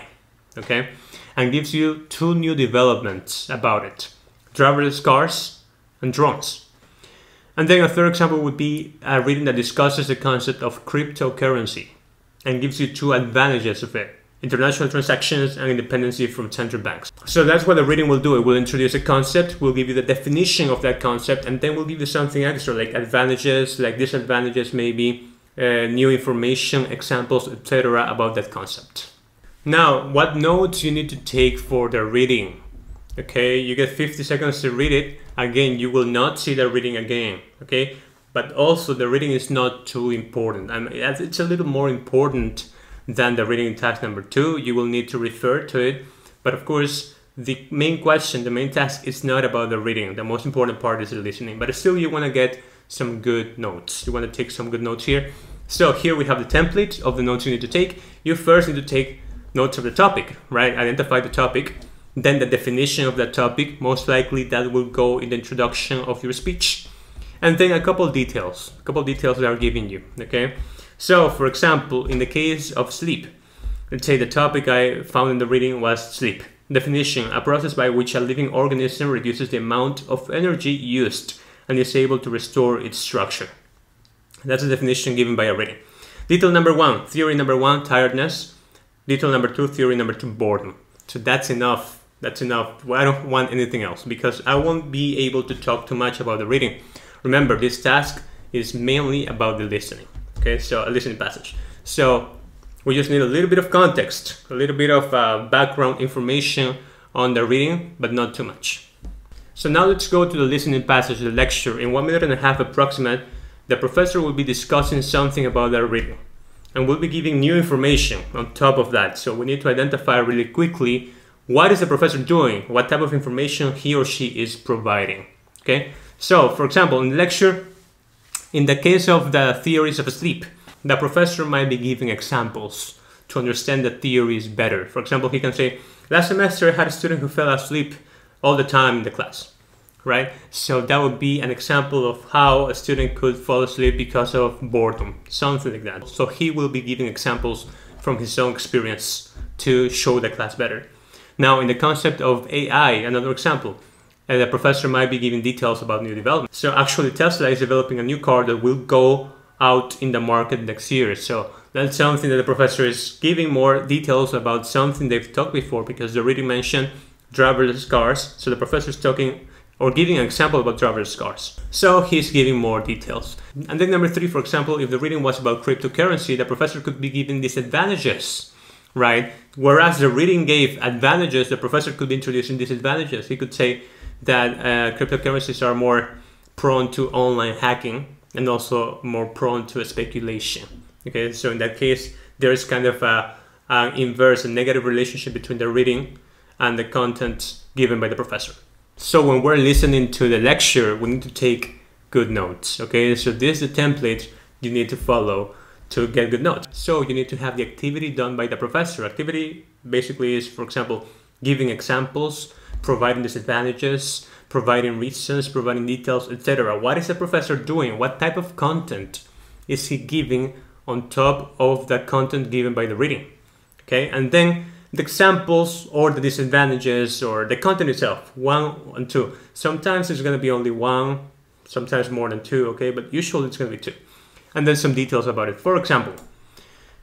okay? And gives you two new developments about it, driverless cars and drones. And then a third example would be a reading that discusses the concept of cryptocurrency and gives you two advantages of it. International transactions and independency from central banks. So that's what the reading will do. It will introduce a concept, will give you the definition of that concept, and then will give you something extra like advantages, like disadvantages maybe, uh, new information, examples, et cetera about that concept. Now, what notes you need to take for the reading? Okay, you get fifty seconds to read it. Again, you will not see the reading again, okay? But also the reading is not too important. I mean, it's a little more important than the reading in task number two. You will need to refer to it, but of course the main question, the main task is not about the reading. The most important part is the listening, but still you want to get some good notes. You want to take some good notes here. So here we have the template of the notes you need to take. You first need to take notes of the topic, right? Identify the topic, then the definition of that topic. Most likely that will go in the introduction of your speech, and then a couple details, a couple details that are giving you, okay? So, for example, in the case of sleep, let's say the topic I found in the reading was sleep. Definition, a process by which a living organism reduces the amount of energy used and is able to restore its structure. That's the definition given by a reading. Detail number one, theory number one, tiredness. Detail number two, theory number two, boredom. So that's enough. That's enough. I don't want anything else because I won't be able to talk too much about the reading. Remember, this task is mainly about the listening. Okay, so a listening passage. So we just need a little bit of context, a little bit of uh, background information on the reading, but not too much. So now let's go to the listening passage of the lecture. In one minute and a half approximate, the professor will be discussing something about that review, and we'll be giving new information on top of that. So we need to identify really quickly what is the professor doing, what type of information he or she is providing, okay? So, for example, in the lecture, in the case of the theories of sleep, the professor might be giving examples to understand the theories better. For example, he can say, last semester I had a student who fell asleep all the time in the class, right? So that would be an example of how a student could fall asleep because of boredom, something like that. So he will be giving examples from his own experience to show the class better. Now, in the concept of A I, another example, and the professor might be giving details about new development. So actually Tesla is developing a new car that will go out in the market next year. So that's something that the professor is giving more details about something they've talked before, because they already mentioned driverless cars. So the professor is talking or giving an example about driverless cars. So he's giving more details. And then number three, for example, if the reading was about cryptocurrency, the professor could be giving disadvantages, right? Whereas the reading gave advantages, the professor could be introducing disadvantages. He could say that uh, cryptocurrencies are more prone to online hacking and also more prone to speculation. Okay, so in that case, there is kind of a, a inverse, a negative relationship between the reading and the content given by the professor. So when we're listening to the lecture, we need to take good notes. Okay, so this is the template you need to follow to get good notes. So you need to have the activity done by the professor. Activity basically is, for example, giving examples, providing disadvantages, providing reasons, providing details, et cetera. What is the professor doing? What type of content is he giving on top of the content given by the reading? Okay, and then the examples or the disadvantages or the content itself, one and two. Sometimes it's gonna be only one, sometimes more than two, okay, but usually it's gonna be two. And then some details about it. For example,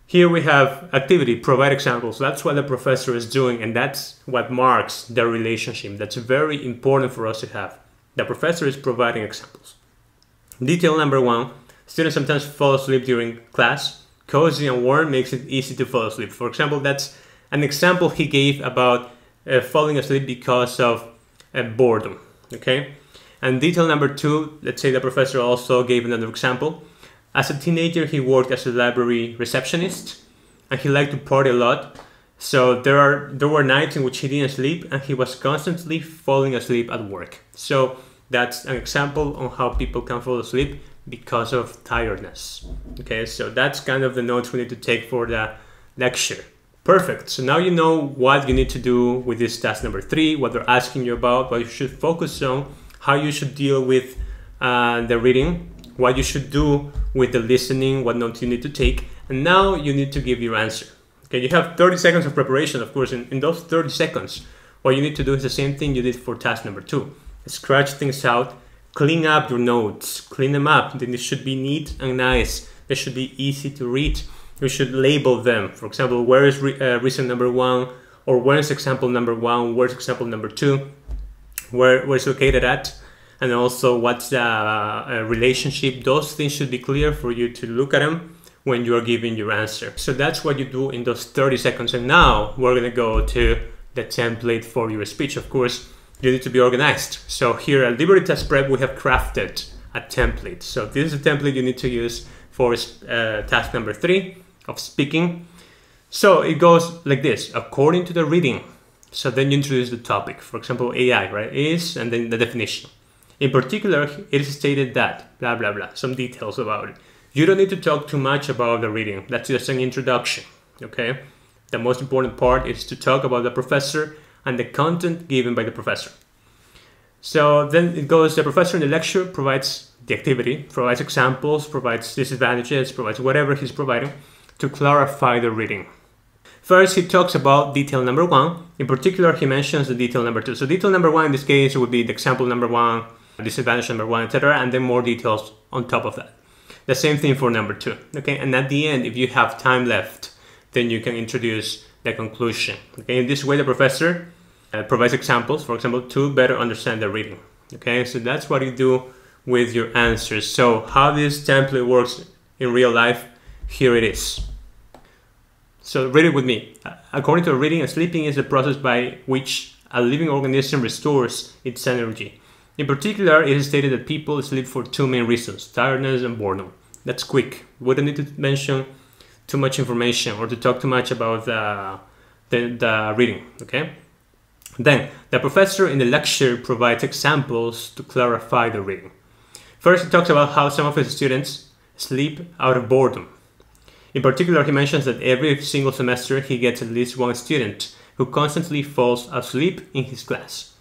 here we have activity, provide examples. That's what the professor is doing, and that's what marks the relationship. That's very important for us to have. The professor is providing examples. Detail number one, students sometimes fall asleep during class. Cozy and warm makes it easy to fall asleep. For example, that's an example he gave about uh, falling asleep because of uh, boredom, okay? And detail number two, let's say the professor also gave another example. As a teenager, he worked as a library receptionist, and he liked to party a lot. So there are there were nights in which he didn't sleep, and he was constantly falling asleep at work. So that's an example on how people can fall asleep because of tiredness. Okay, so that's kind of the notes we need to take for the lecture. Perfect. So now you know what you need to do with this task number three, what they're asking you about, what you should focus on, how you should deal with uh, the reading, what you should do with the listening, what notes you need to take, and now you need to give your answer. Okay, you have thirty seconds of preparation, of course. In, in those thirty seconds, what you need to do is the same thing you did for task number two. Scratch things out, clean up your notes, clean them up. Then they should be neat and nice. They should be easy to read. You should label them. For example, where is re uh, reason number one, or where is example number one, where is example number two, where, where is located at, and also what's the uh, relationship. Those things should be clear for you to look at them when you are giving your answer. So that's what you do in those thirty seconds. And now we're gonna go to the template for your speech. Of course, you need to be organized. So here at Liberty Test Prep, we have crafted a template. So this is a template you need to use for uh, task number three of speaking. So it goes like this, according to the reading. So then you introduce the topic, for example, A I, right? Is, and then the definition. In particular, it is stated that, blah, blah, blah, some details about it. You don't need to talk too much about the reading. That's just an introduction, okay? The most important part is to talk about the professor and the content given by the professor. So then it goes, the professor in the lecture provides the activity, provides examples, provides disadvantages, provides whatever he's providing to clarify the reading. First, he talks about detail number one. In particular, he mentions the detail number two. So detail number one in this case would be the example number one, disadvantage number one, et cetera, and then more details on top of that. The same thing for number two, okay? And at the end, if you have time left, then you can introduce the conclusion, okay? In this way, the professor uh, provides examples, for example, to better understand the reading, okay? So that's what you do with your answers. So how this template works in real life, here it is. So read it with me. According to the reading, sleeping is the process by which a living organism restores its energy. In particular, it is stated that people sleep for two main reasons, tiredness and boredom. That's quick. We don't need to mention too much information or to talk too much about the, the, the reading, okay? Then, the professor in the lecture provides examples to clarify the reading. First, he talks about how some of his students sleep out of boredom. In particular, he mentions that every single semester he gets at least one student who constantly falls asleep in his class.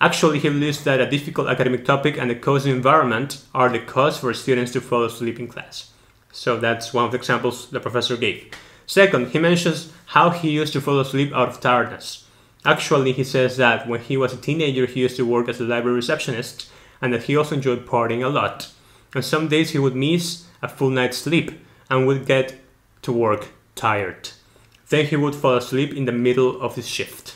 Actually, he believes that a difficult academic topic and the cozy environment are the cause for students to fall asleep in class. So that's one of the examples the professor gave. Second, he mentions how he used to fall asleep out of tiredness. Actually, he says that when he was a teenager, he used to work as a library receptionist and that he also enjoyed partying a lot. And some days he would miss a full night's sleep and would get to work tired. Then he would fall asleep in the middle of his shift.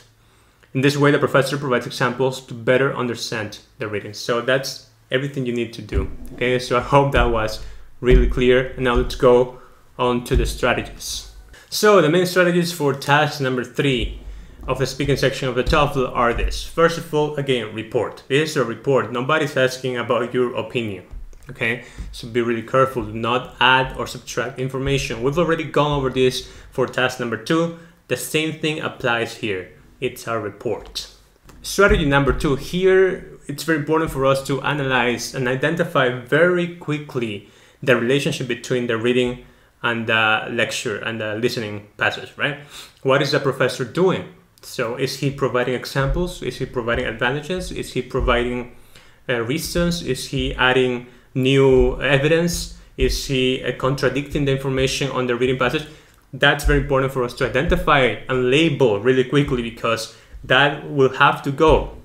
In this way, the professor provides examples to better understand the reading. So that's everything you need to do. Okay, so I hope that was really clear. And now let's go on to the strategies. So the main strategies for task number three of the speaking section of the TOEFL are this. First of all, again, report. This is a report. Nobody's asking about your opinion. Okay, so be really careful. Do not add or subtract information. We've already gone over this for task number two. The same thing applies here. It's our report. Strategy number two. Here, it's very important for us to analyze and identify very quickly the relationship between the reading and the lecture and the listening passage, right? What is the professor doing? So is he providing examples? Is he providing advantages? Is he providing uh, reasons? Is he adding new evidence? Is he uh, contradicting the information on the reading passage? That's very important for us to identify and label really quickly, because that will have to go.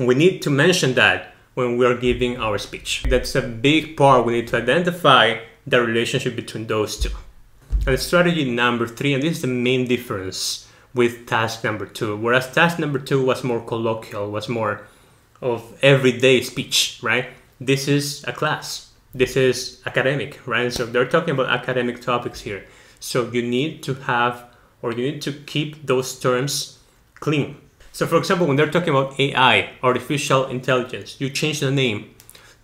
We need to mention that when we are giving our speech. That's a big part. We need to identify the relationship between those two. And strategy number three, and this is the main difference with task number two. Whereas task number two was more colloquial, was more of everyday speech, right? This is a class. This is academic, right? So they're talking about academic topics here. So you need to have, or you need to keep those terms clean. So for example, when they're talking about A I, artificial intelligence, you change the name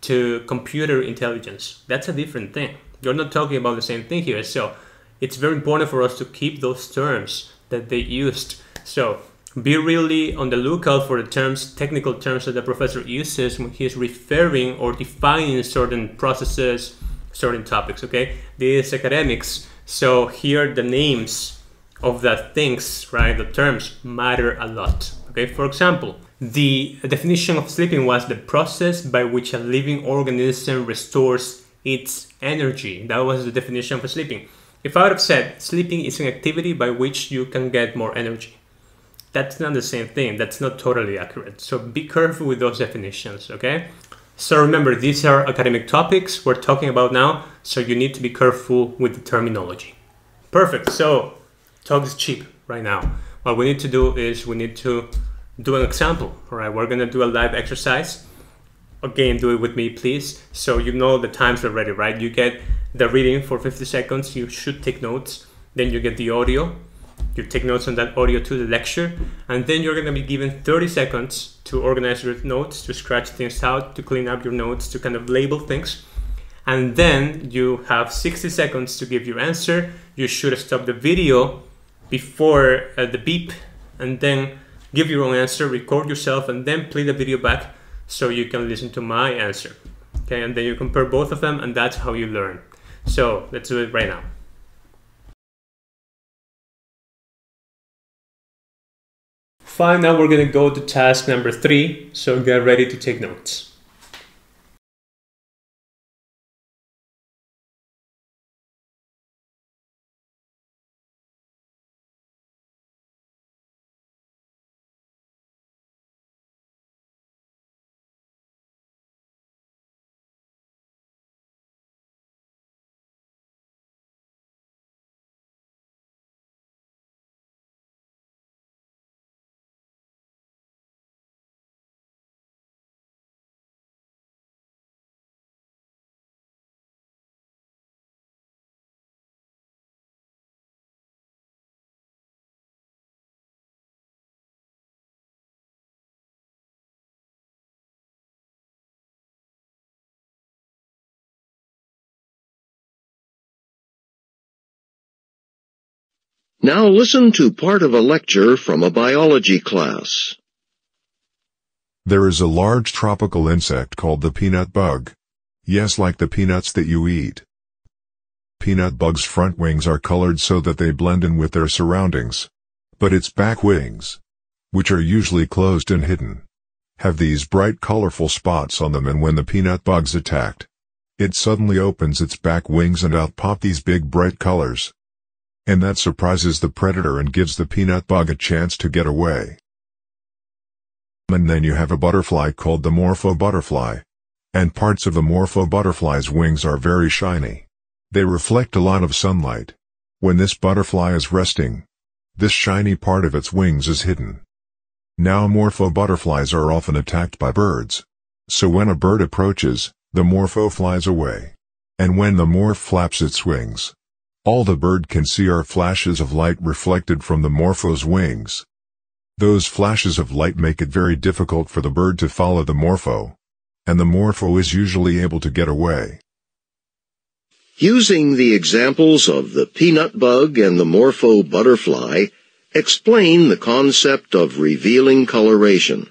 to computer intelligence. That's a different thing. You're not talking about the same thing here. So it's very important for us to keep those terms that they used. So be really on the lookout for the terms, technical terms that the professor uses when he's referring or defining certain processes, certain topics, okay? This is academics. So here the names of the things, right, the terms matter a lot, okay? For example, the definition of sleeping was the process by which a living organism restores its energy. That was the definition for sleeping. If I would have said sleeping is an activity by which you can get more energy, that's not the same thing. That's not totally accurate. So be careful with those definitions, okay? So remember, these are academic topics we're talking about now, so you need to be careful with the terminology. Perfect, so talk is cheap right now. What we need to do is we need to do an example, all right? We're gonna do a live exercise. Again, do it with me, please. So you know the times already, right? You get the reading for fifty seconds, you should take notes. Then you get the audio, you take notes on that audio to the lecture, and then you're gonna be given thirty seconds to organize your notes, to scratch things out, to clean up your notes, to kind of label things. And then you have sixty seconds to give your answer. You should stop the video before uh, the beep, and then give your own answer, record yourself, and then play the video back so you can listen to my answer. Okay, and then you compare both of them, and that's how you learn. So let's do it right now. Fine, now we're gonna go to task number three, so get ready to take notes. Now listen to part of a lecture from a biology class. There is a large tropical insect called the peanut bug. Yes, like the peanuts that you eat. Peanut bug's front wings are colored so that they blend in with their surroundings. But its back wings, which are usually closed and hidden, have these bright colorful spots on them, and when the peanut bug's attacked, it suddenly opens its back wings and out pop these big bright colors. And that surprises the predator and gives the peanut bug a chance to get away. And then you have a butterfly called the morphobutterfly. And parts of the morphobutterfly's wings are very shiny. They reflect a lot of sunlight. When this butterfly is resting, this shiny part of its wings is hidden. Now morphobutterflies are often attacked by birds. So when a bird approaches, the morpho flies away. And when the morph flaps its wings, all the bird can see are flashes of light reflected from the morpho's wings. Those flashes of light make it very difficult for the bird to follow the morpho, and the morpho is usually able to get away. Using the examples of the peanut bug and the morpho butterfly, explain the concept of revealing coloration.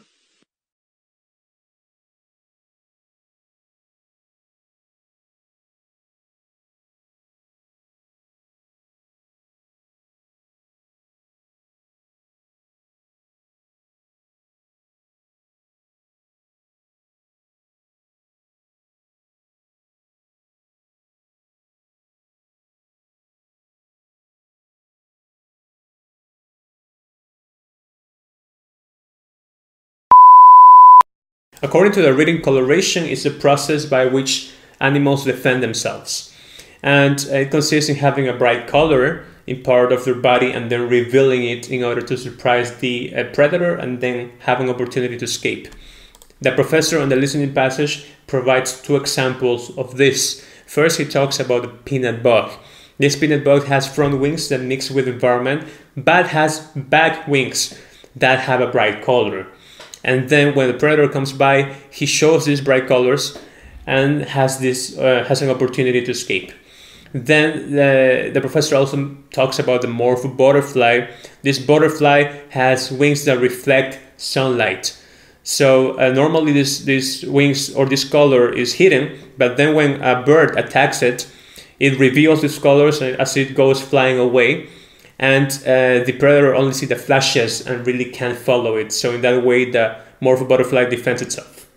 According to the reading, coloration is the process by which animals defend themselves. And it consists in having a bright color in part of their body and then revealing it in order to surprise the uh, predator and then have an opportunity to escape. The professor on the listening passage provides two examples of this. First, he talks about the peanut bug. This peanut bug has front wings that mix with environment, but has back wings that have a bright color. And then when the predator comes by, he shows these bright colors and has, this, uh, has an opportunity to escape. Then the, the professor also talks about the morpho butterfly. This butterfly has wings that reflect sunlight. So uh, normally this, this wings or this color is hidden, but then when a bird attacks it, it reveals these colors as it goes flying away. And uh, the predator only sees the flashes and really can't follow it. So in that way, the morpho butterfly defends itself.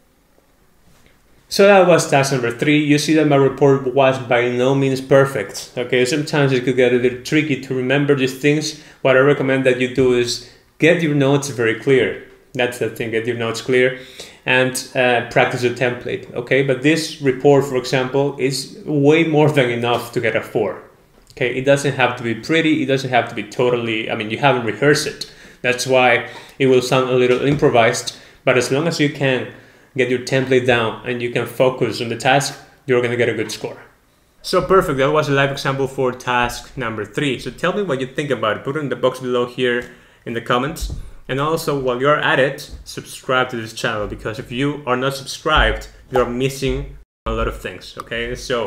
So that was task number three. You see that my report was by no means perfect. Okay, sometimes it could get a little tricky to remember these things. What I recommend that you do is get your notes very clear. That's the thing, get your notes clear and uh, practice your template. Okay, but this report, for example, is way more than enough to get a four. Okay, it doesn't have to be pretty, it doesn't have to be totally, I mean, you haven't rehearsed it. That's why it will sound a little improvised, but as long as you can get your template down and you can focus on the task, you're going to get a good score. So perfect, that was a live example for task number three. So tell me what you think about it. Put it in the box below here in the comments. And also, while you're at it, subscribe to this channel, because if you are not subscribed, you're missing a lot of things, okay? So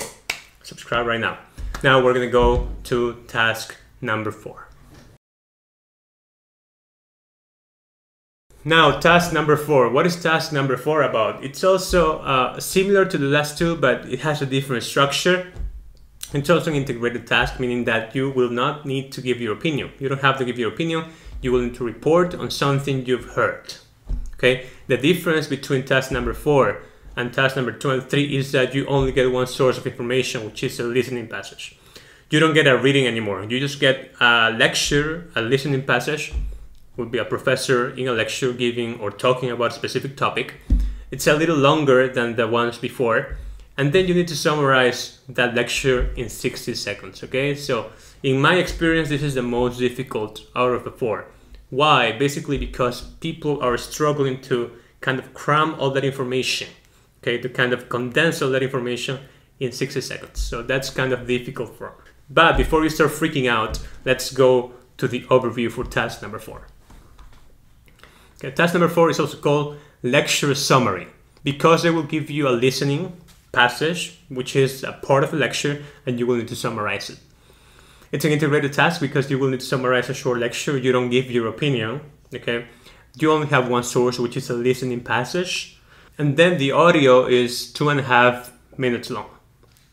subscribe right now. Now we're going to go to task number four. Now task number four. What is task number four about? It's also uh, similar to the last two, but it has a different structure. It's also an integrated task, meaning that you will not need to give your opinion. You don't have to give your opinion. You will need to report on something you've heard. Okay. The difference between task number four and task number two and three is that you only get one source of information, which is a listening passage. You don't get a reading anymore. You just get a lecture, a listening passage. Would be a professor in a lecture giving or talking about a specific topic. It's a little longer than the ones before. And then you need to summarize that lecture in sixty seconds, okay? So in my experience, this is the most difficult out of the four. Why? Basically because people are struggling to kind of cram all that information. Okay, to kind of condense all that information in sixty seconds. So that's kind of difficult for them. But before you start freaking out, let's go to the overview for task number four. Okay, task number four is also called lecture summary, because they will give you a listening passage, which is a part of a lecture, and you will need to summarize it. It's an integrated task because you will need to summarize a short lecture. You don't give your opinion, okay? You only have one source, which is a listening passage. And then the audio is two and a half minutes long,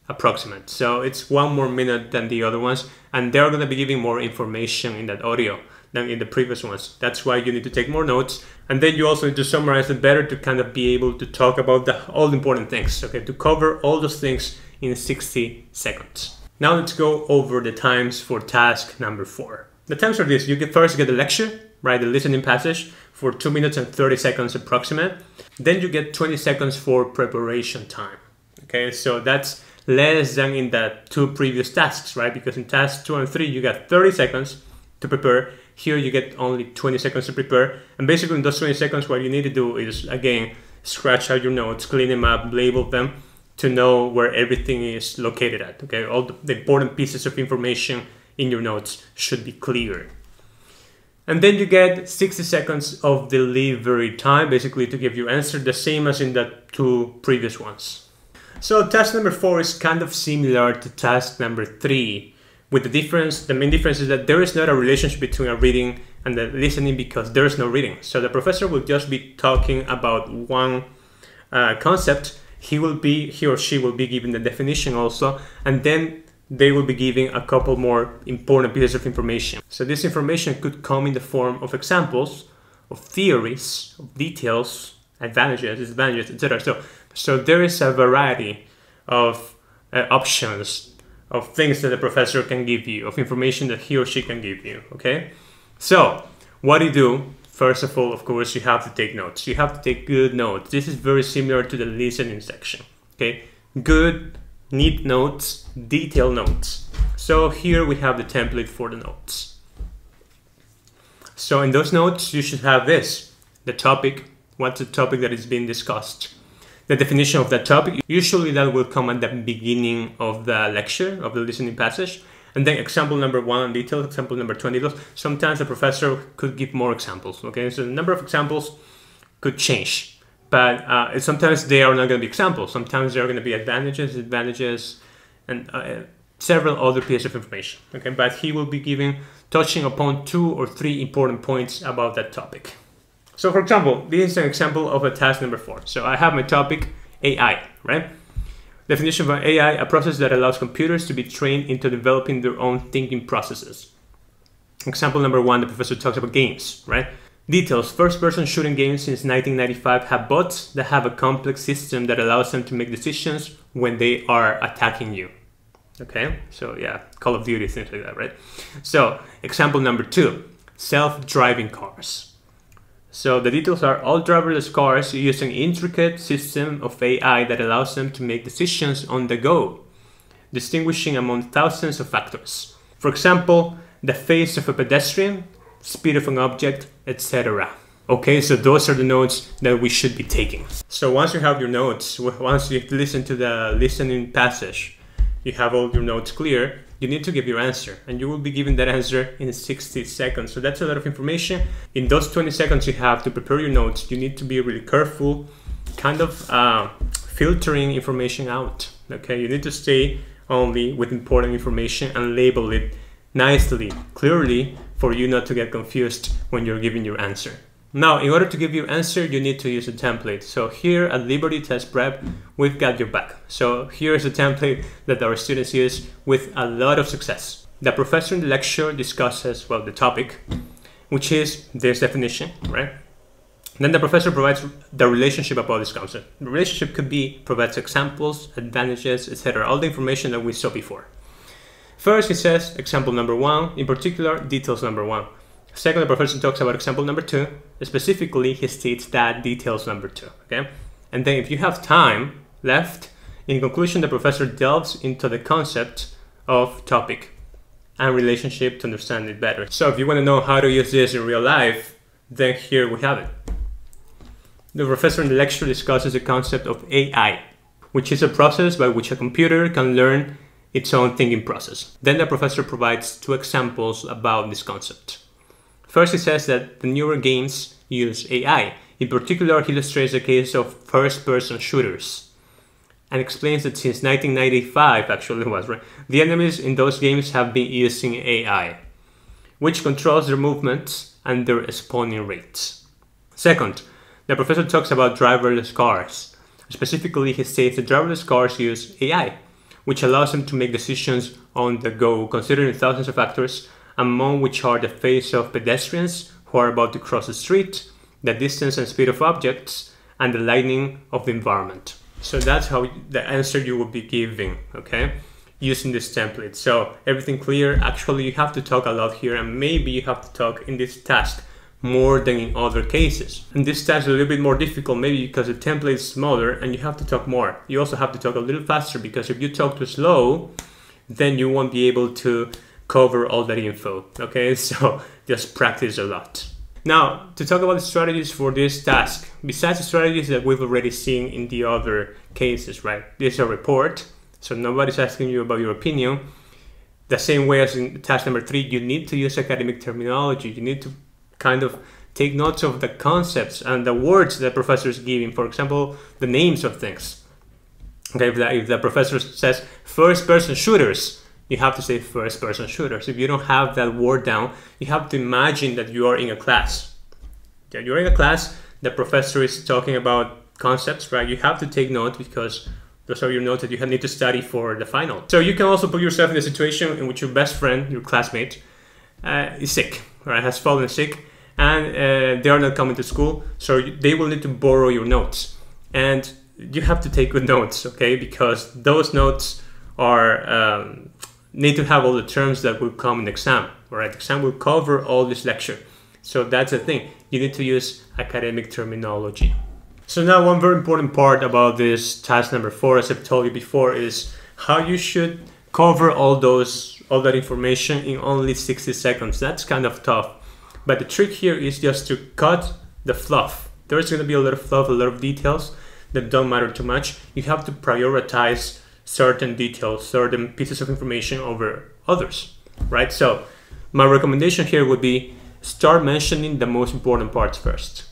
approximate. So it's one more minute than the other ones. And they're gonna be giving more information in that audio than in the previous ones. That's why you need to take more notes. And then you also need to summarize it better to kind of be able to talk about the all important things, okay? To cover all those things in sixty seconds. Now let's go over the times for task number four. The times are this: you get first get the lecture, right? The listening passage for two minutes and thirty seconds approximate. Then you get twenty seconds for preparation time. Okay, so that's less than in the two previous tasks, right? Because in tasks two and three, you got thirty seconds to prepare. Here you get only twenty seconds to prepare. And basically in those twenty seconds, what you need to do is, again, scratch out your notes, clean them up, label them to know where everything is located at, okay? All the important pieces of information in your notes should be clear. And then you get sixty seconds of delivery time, basically to give your answer, the same as in the two previous ones. So task number four is kind of similar to task number three, with the difference, the main difference is that there is not a relationship between a reading and the listening because there is no reading. So the professor will just be talking about one uh, concept. He will be, he or she will be giving the definition also, and then they will be giving a couple more important pieces of information. So this information could come in the form of examples, of theories, of details, advantages, disadvantages, et cetera. So, so there is a variety of uh, options, of things that the professor can give you, of information that he or she can give you, okay? So, what do you do? First of all, of course, you have to take notes. You have to take good notes. This is very similar to the listening section, okay? Good, neat notes, detailed notes. So here we have the template for the notes. So in those notes, you should have this, the topic. What's the topic that is being discussed? The definition of that topic, usually that will come at the beginning of the lecture, of the listening passage. And then example number one, details, example number two, details. Sometimes the professor could give more examples, okay? So the number of examples could change, but uh, sometimes they are not gonna be examples. Sometimes they are gonna be advantages, advantages, and uh, several other pieces of information, okay? But he will be giving, touching upon two or three important points about that topic. So for example, this is an example of a task number four. So I have my topic, A I, right? Definition of A I, a process that allows computers to be trained into developing their own thinking processes. Example number one, the professor talks about games, right? Details, first-person shooting games since nineteen ninety-five have bots that have a complex system that allows them to make decisions when they are attacking you. Okay, so yeah, Call of Duty, things like that, right? So example number two, self-driving cars. So the details are all driverless cars use an intricate system of A I that allows them to make decisions on the go, distinguishing among thousands of factors. For example, the face of a pedestrian, speed of an object, et cetera. Okay, so those are the notes that we should be taking. So once you have your notes, once you listen to the listening passage, you have all your notes clear, you need to give your answer, and you will be given that answer in sixty seconds. So that's a lot of information. In those twenty seconds you have to prepare your notes, you need to be really careful, kind of uh, filtering information out, okay? You need to stay only with important information and label it nicely, clearly, for you not to get confused when you're giving your answer. Now, in order to give your answer, you need to use a template. So here at Liberty Test Prep, we've got your back. So here's a template that our students use with a lot of success. The professor in the lecture discusses, well, the topic, which is this definition, right? Then the professor provides the relationship about this concept. The relationship could be, provides examples, advantages, et cetera. All the information that we saw before. First, he says, example number one, in particular, details number one. Second, the professor talks about example number two. Specifically, he states that details number two, okay? And then if you have time left, in conclusion, the professor delves into the concept of topic and relationship to understand it better. So if you want to know how to use this in real life, then here we have it. The professor in the lecture discusses the concept of A I, which is a process by which a computer can learn its own thinking process. Then the professor provides two examples about this concept. First, he says that the newer games use A I. In particular, he illustrates the case of first-person shooters. and explains that since nineteen ninety-five, actually was, right, the enemies in those games have been using A I, which controls their movements and their spawning rates. Second, the professor talks about driverless cars. Specifically, he states that driverless cars use A I, which allows them to make decisions on the go, considering thousands of factors, among which are the face of pedestrians who are about to cross the street, the distance and speed of objects, and the lighting of the environment. So that's how the answer you will be giving, okay, using this template. So everything clear? Actually, you have to talk a lot here, and maybe you have to talk in this task more than in other cases. And this task is a little bit more difficult, maybe because the template is smaller and you have to talk more. You also have to talk a little faster, because if you talk too slow, then you won't be able to cover all that info, okay? So just practice a lot. Now, to talk about the strategies for this task, besides the strategies that we've already seen in the other cases, right? This is a report, so nobody's asking you about your opinion. The same way as in task number three, you need to use academic terminology. You need to kind of take notes of the concepts and the words that professor is giving, for example, the names of things. Okay, if the, if the professor says first-person shooters, you have to say first-person shooters. If you don't have that word down, you have to imagine that you are in a class. Okay, you're in a class, the professor is talking about concepts, right? You have to take note, because those are your notes that you need to study for the final. So you can also put yourself in a situation in which your best friend, your classmate, uh, is sick, right? Has fallen sick, and uh, they are not coming to school, so they will need to borrow your notes. And you have to take good notes, okay? Because those notes are um, need to have all the terms that will come in the exam, right? The exam will cover all this lecture. So that's the thing. You need to use academic terminology. So now, one very important part about this task number four, as I've told you before, is how you should cover all those, all that information in only sixty seconds. That's kind of tough. But the trick here is just to cut the fluff. There's going to be a lot of fluff, a lot of details that don't matter too much. You have to prioritize certain details, certain pieces of information over others, right? So my recommendation here would be start mentioning the most important parts first,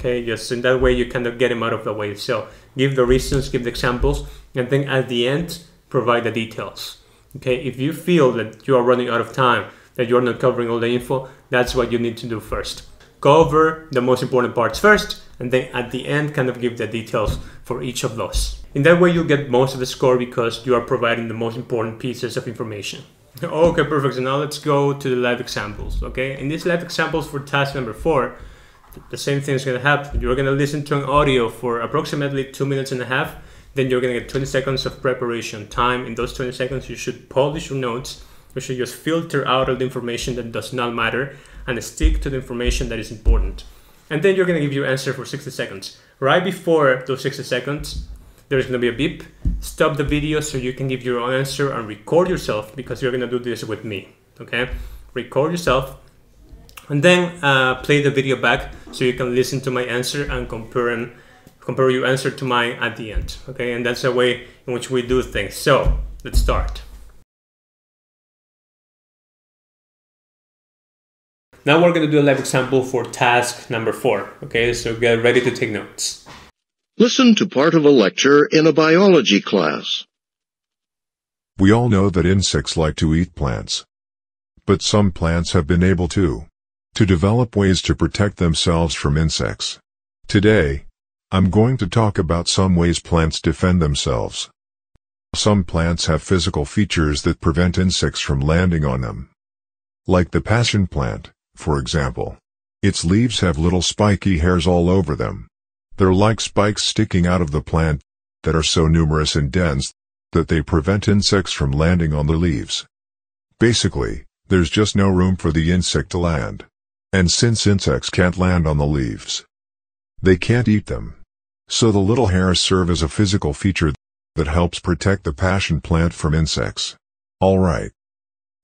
okay? Just in that way you kind of get them out of the way. So give the reasons, give the examples, and then at the end, provide the details, okay? If you feel that you are running out of time, that you're not covering all the info, that's what you need to do first. Cover the most important parts first, and then at the end kind of give the details for each of those. In that way you'll get most of the score, because you are providing the most important pieces of information. Okay, perfect. So now let's go to the live examples, okay? In these live examples for task number four, the same thing is gonna happen. You're gonna listen to an audio for approximately two minutes and a half, then you're gonna get twenty seconds of preparation time. In those twenty seconds, you should polish your notes. You should just filter out all the information that does not matter and stick to the information that is important. And then you're going to give your answer for sixty seconds. Right before those sixty seconds, there's going to be a beep. Stop the video so you can give your own answer and record yourself, because you're going to do this with me, okay? Record yourself, and then uh, play the video back so you can listen to my answer and compare, and compare your answer to mine at the end, okay? And that's the way in which we do things. So let's start. Now we're going to do a live example for task number four. Okay, so get ready to take notes. Listen to part of a lecture in a biology class. We all know that insects like to eat plants. But some plants have been able to, to develop ways to protect themselves from insects. Today, I'm going to talk about some ways plants defend themselves. Some plants have physical features that prevent insects from landing on them. Like the passion plant, for example. Its leaves have little spiky hairs all over them. They're like spikes sticking out of the plant that are so numerous and dense that they prevent insects from landing on the leaves. Basically, there's just no room for the insect to land. And since insects can't land on the leaves, they can't eat them. So the little hairs serve as a physical feature that helps protect the passion plant from insects. All right.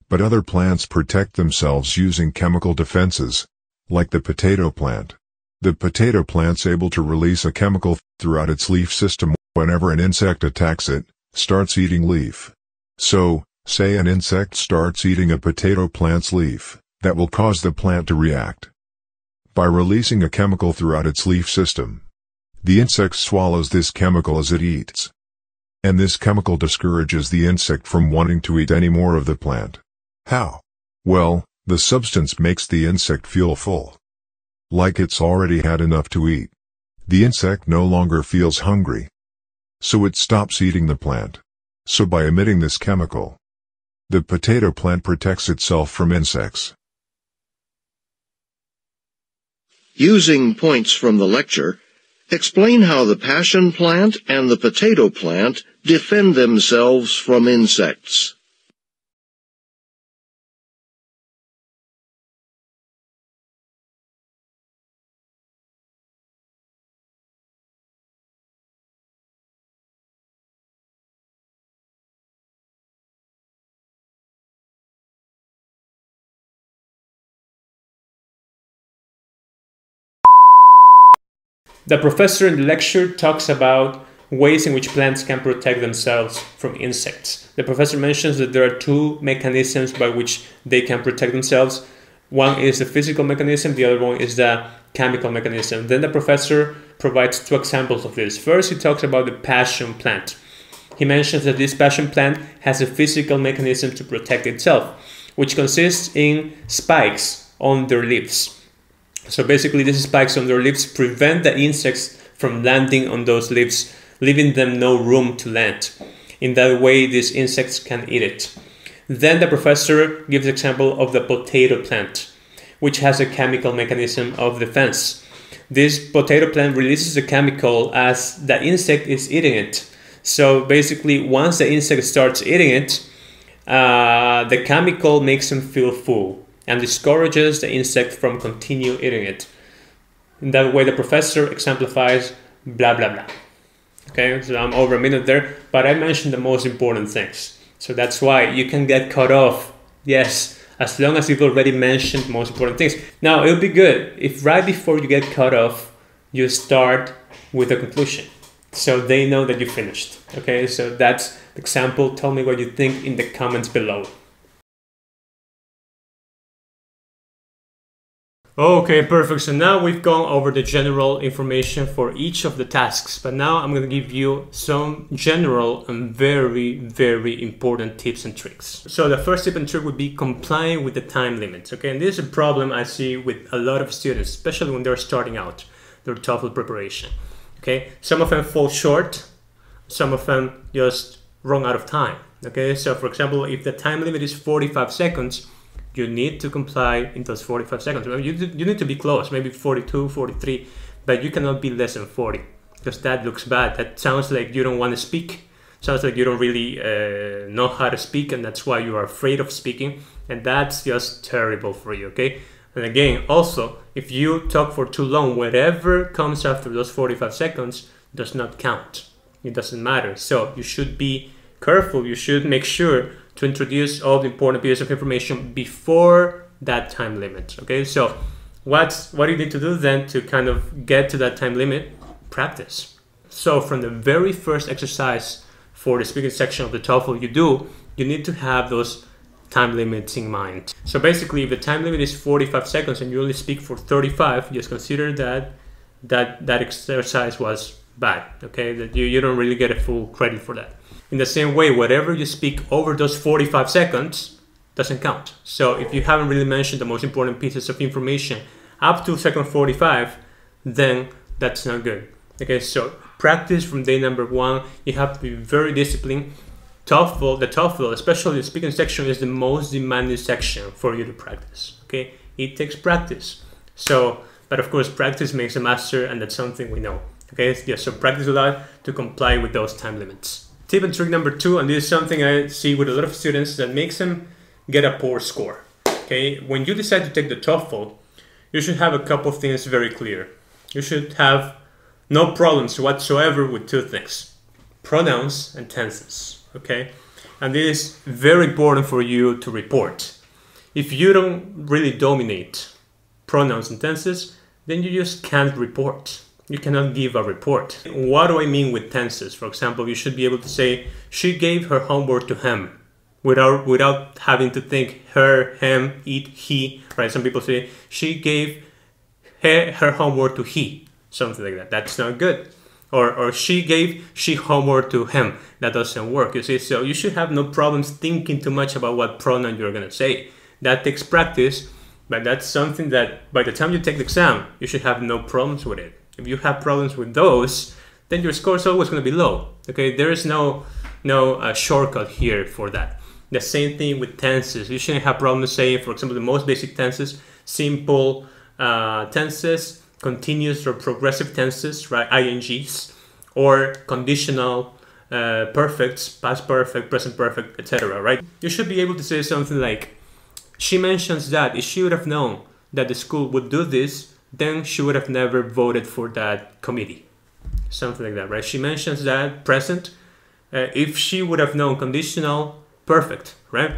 But other plants protect themselves using chemical defenses, like the potato plant. The potato plant's able to release a chemical throughout its leaf system whenever an insect attacks it, starts eating leaf. So, say an insect starts eating a potato plant's leaf, that will cause the plant to react. By releasing a chemical throughout its leaf system, the insect swallows this chemical as it eats. and this chemical discourages the insect from wanting to eat any more of the plant. How? Well, the substance makes the insect feel full, like it's already had enough to eat. The insect no longer feels hungry, so it stops eating the plant. So by emitting this chemical, the potato plant protects itself from insects. Using points from the lecture, explain how the passion plant and the potato plant defend themselves from insects. The professor in the lecture talks about ways in which plants can protect themselves from insects. The professor mentions that there are two mechanisms by which they can protect themselves. One is the physical mechanism, the other one is the chemical mechanism. Then the professor provides two examples of this. First, he talks about the passion plant. He mentions that this passion plant has a physical mechanism to protect itself, which consists in spikes on their leaves. So basically, these spikes on their leaves prevent the insects from landing on those leaves, leaving them no room to land. In that way, these insects can eat it. Then the professor gives an example of the potato plant, which has a chemical mechanism of defense. This potato plant releases a chemical as the insect is eating it. So basically, once the insect starts eating it, uh, the chemical makes them feel full and discourages the insect from continue eating it. In that way, the professor exemplifies blah, blah, blah. Okay, so I'm over a minute there, but I mentioned the most important things. So that's why you can get cut off, yes, as long as you've already mentioned the most important things. Now, it would be good if right before you get cut off, you start with a conclusion, so they know that you finished. Okay, so that's the example. Tell me what you think in the comments below. Okay, perfect. So now we've gone over the general information for each of the tasks, but now I'm going to give you some general and very, very important tips and tricks. So the first tip and trick would be complying with the time limits. Okay, and this is a problem I see with a lot of students, especially when they're starting out their TOEFL preparation. Okay, some of them fall short, some of them just run out of time. Okay, so for example, if the time limit is forty-five seconds, you need to comply in those forty-five seconds. I mean, you, you need to be close, maybe forty-two, forty-three, but you cannot be less than forty, because that looks bad. That sounds like you don't want to speak. Sounds like you don't really uh, know how to speak, and that's why you are afraid of speaking, and that's just terrible for you, okay? And again, also, if you talk for too long, whatever comes after those forty-five seconds does not count. It doesn't matter. So you should be careful. You should make sure to introduce all the important pieces of information before that time limit. Okay, so what's what you need to do then to kind of get to that time limit? Practice. So from the very first exercise for the speaking section of the TOEFL you do, you need to have those time limits in mind. So basically, if the time limit is forty-five seconds and you only speak for thirty-five, just consider that that that exercise was bad. Okay, that you, you don't really get a full credit for that. In the same way, whatever you speak over those forty-five seconds doesn't count. So if you haven't really mentioned the most important pieces of information up to second forty-five, then that's not good. Okay, so practice from day number one. You have to be very disciplined. TOEFL, the TOEFL, especially the speaking section, is the most demanding section for you to practice. Okay, it takes practice. So, but of course, practice makes a master, and that's something we know. Okay, yeah, so practice a lot to comply with those time limits. Tip and trick number two, and this is something I see with a lot of students that makes them get a poor score. Okay, when you decide to take the TOEFL, you should have a couple of things very clear. You should have no problems whatsoever with two things: pronouns and tenses. Okay, and this is very important for you to report. If you don't really dominate pronouns and tenses, then you just can't report. You cannot give a report. What do I mean with tenses? For example, you should be able to say, she gave her homework to him, without, without having to think her, him, it, he, right? Some people say, she gave her, her homework to he, something like that. That's not good. or, or she gave she homework to him. That doesn't work, you see. So you should have no problems thinking too much about what pronoun you're going to say. That takes practice, but that's something that by the time you take the exam, you should have no problems with it. If you have problems with those, then your score is always going to be low. Okay, there is no, no uh, shortcut here for that. The same thing with tenses. You shouldn't have problems saying, for example, the most basic tenses, simple uh, tenses, continuous or progressive tenses, right? I N Gs, or conditional uh, perfects, past perfect, present perfect, et cetera. Right? You should be able to say something like, she mentions that. If she would have known that the school would do this, then she would have never voted for that committee. Something like that, right? She mentions that, present. Uh, if she would have known, conditional, perfect, right?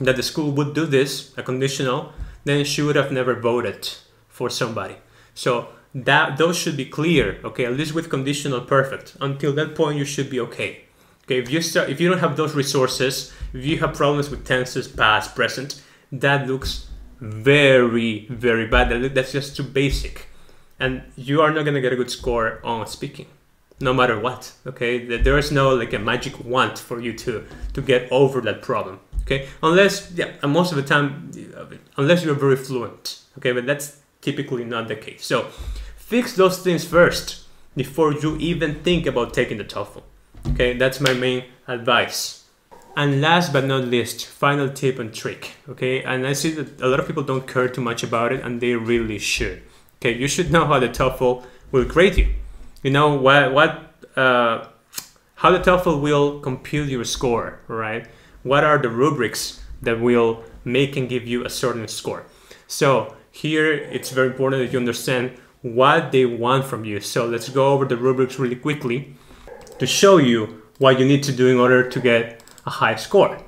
That the school would do this, a conditional, then she would have never voted for somebody. So that those should be clear, okay? At least with conditional perfect. Until that point, you should be okay. Okay, if you start, if you don't have those resources, if you have problems with tenses, past, present, that looks very, very bad. That's just too basic. And you are not gonna get a good score on speaking, no matter what, okay? There is no like a magic wand for you to, to get over that problem, okay? Unless, yeah, and most of the time, unless you're very fluent, okay? But that's typically not the case. So fix those things first before you even think about taking the TOEFL, okay? That's my main advice. And last but not least, final tip and trick, okay? And I see that a lot of people don't care too much about it, and they really should. Okay, you should know how the TOEFL will grade you. You know what, what, uh, how the TOEFL will compute your score, right? What are the rubrics that will make and give you a certain score? So here, it's very important that you understand what they want from you. So let's go over the rubrics really quickly to show you what you need to do in order to get a high score.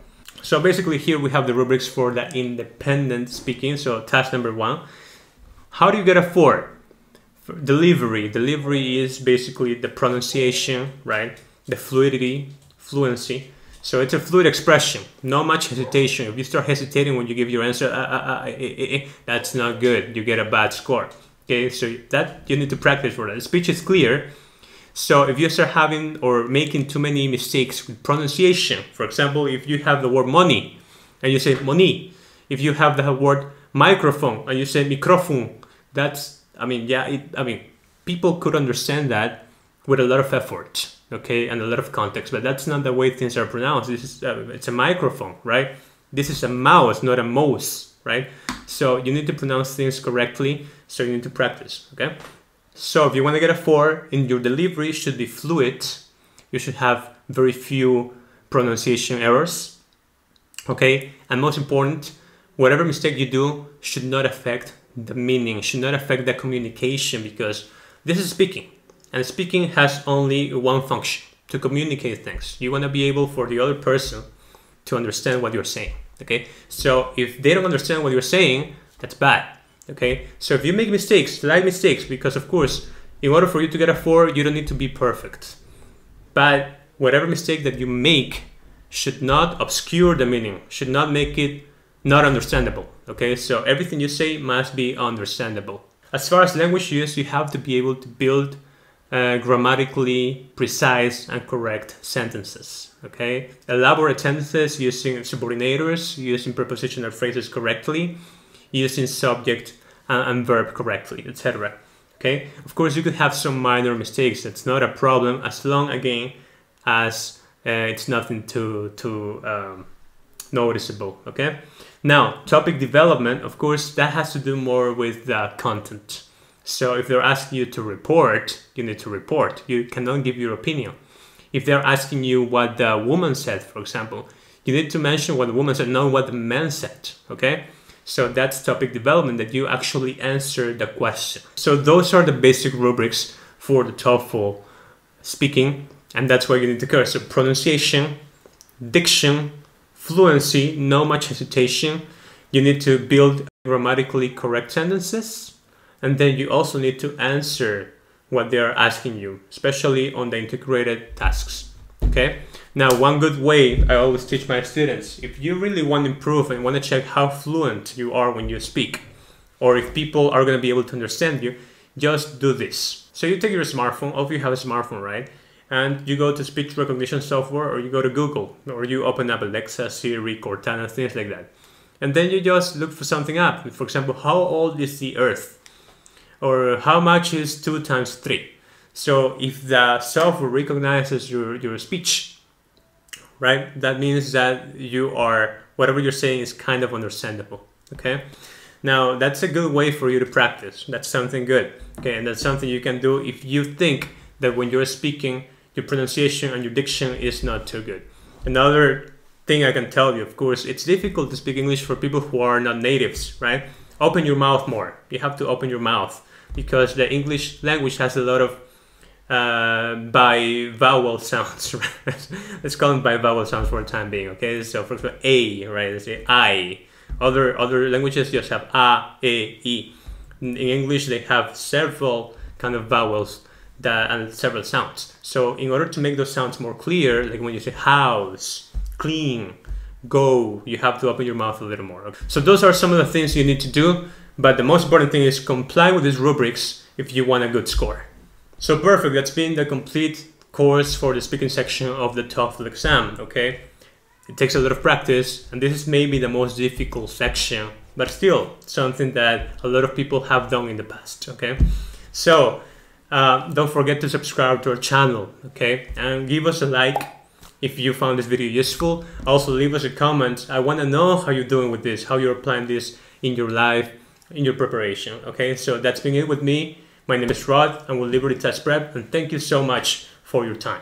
So basically, here we have the rubrics for the independent speaking. So task number one. How do you get a four? Delivery. Delivery is basically the pronunciation, right? The fluidity, fluency. So it's a fluid expression. Not much hesitation. If you start hesitating when you give your answer, ah, ah, ah, eh, eh, eh, that's not good. You get a bad score. Okay, so that you need to practice for that. The speech is clear. So if you start having or making too many mistakes with pronunciation, for example, if you have the word money and you say money, if you have the word microphone and you say microphone, that's, I mean, yeah, it, I mean, people could understand that with a lot of effort, okay, and a lot of context, but that's not the way things are pronounced. This is, uh, it's a microphone, right? This is a mouse, not a mouse, right? So you need to pronounce things correctly, so you need to practice, okay? So if you want to get a four, in your delivery should be fluid. You should have very few pronunciation errors, okay? And most important, whatever mistake you do should not affect the meaning, should not affect the communication, because this is speaking, and speaking has only one function: to communicate things. You want to be able for the other person to understand what you're saying, okay? So if they don't understand what you're saying, that's bad, okay? So if you make mistakes, slight mistakes, because of course, in order for you to get a four, you don't need to be perfect, but whatever mistake that you make should not obscure the meaning, should not make it not understandable, okay? So everything you say must be understandable. As far as language use, you have to be able to build uh, grammatically precise and correct sentences, okay? Elaborate sentences using subordinators, using prepositional phrases correctly, using subject and, and verb correctly, et cetera. Okay? Of course, you could have some minor mistakes. That's not a problem, as long, again, as uh, it's nothing too, too um, noticeable, okay? Now, topic development, of course, that has to do more with the content. So if they're asking you to report, you need to report. You cannot give your opinion. If they're asking you what the woman said, for example, you need to mention what the woman said, not what the man said, okay? So that's topic development, that you actually answer the question. So those are the basic rubrics for the TOEFL speaking, and that's why you need to care. So pronunciation, diction, fluency, no much hesitation. You need to build grammatically correct sentences, and then you also need to answer what they are asking you, especially on the integrated tasks, okay? Now, one good way I always teach my students, if you really want to improve and want to check how fluent you are when you speak, or if people are going to be able to understand you, just do this. So you take your smartphone, oh, you have a smartphone, right? And you go to speech recognition software, or you go to Google, or you open up Alexa, Siri, Cortana, things like that. And then you just look for something up. For example, how old is the Earth? Or how much is two times three? So if the software recognizes your, your speech, right? That means that you are, whatever you're saying is kind of understandable, okay? Now, that's a good way for you to practice. That's something good, okay? And that's something you can do if you think that when you're speaking, your pronunciation and your diction is not too good. Another thing I can tell you, of course, it's difficult to speak English for people who are not natives, right? Open your mouth more. You have to open your mouth because the English language has a lot of uh, bi-vowel sounds. Right? Let's call them bi-vowel sounds for the time being, okay? So, for example, A, right? Let's say I. Other, other languages just have A, E, E. In English, they have several kind of vowels that, and several sounds. So in order to make those sounds more clear, like when you say house, clean, go, you have to open your mouth a little more. So those are some of the things you need to do, but the most important thing is comply with these rubrics if you want a good score. So perfect, that's been the complete course for the speaking section of the TOEFL exam, okay? It takes a lot of practice, and this is maybe the most difficult section, but still something that a lot of people have done in the past, okay? So uh, don't forget to subscribe to our channel, okay? And give us a like if you found this video useful. Also leave us a comment. I want to know how you're doing with this, how you're applying this in your life, in your preparation, okay? So that's been it with me. My name is Rod, and we're Liberty Test Prep, and thank you so much for your time.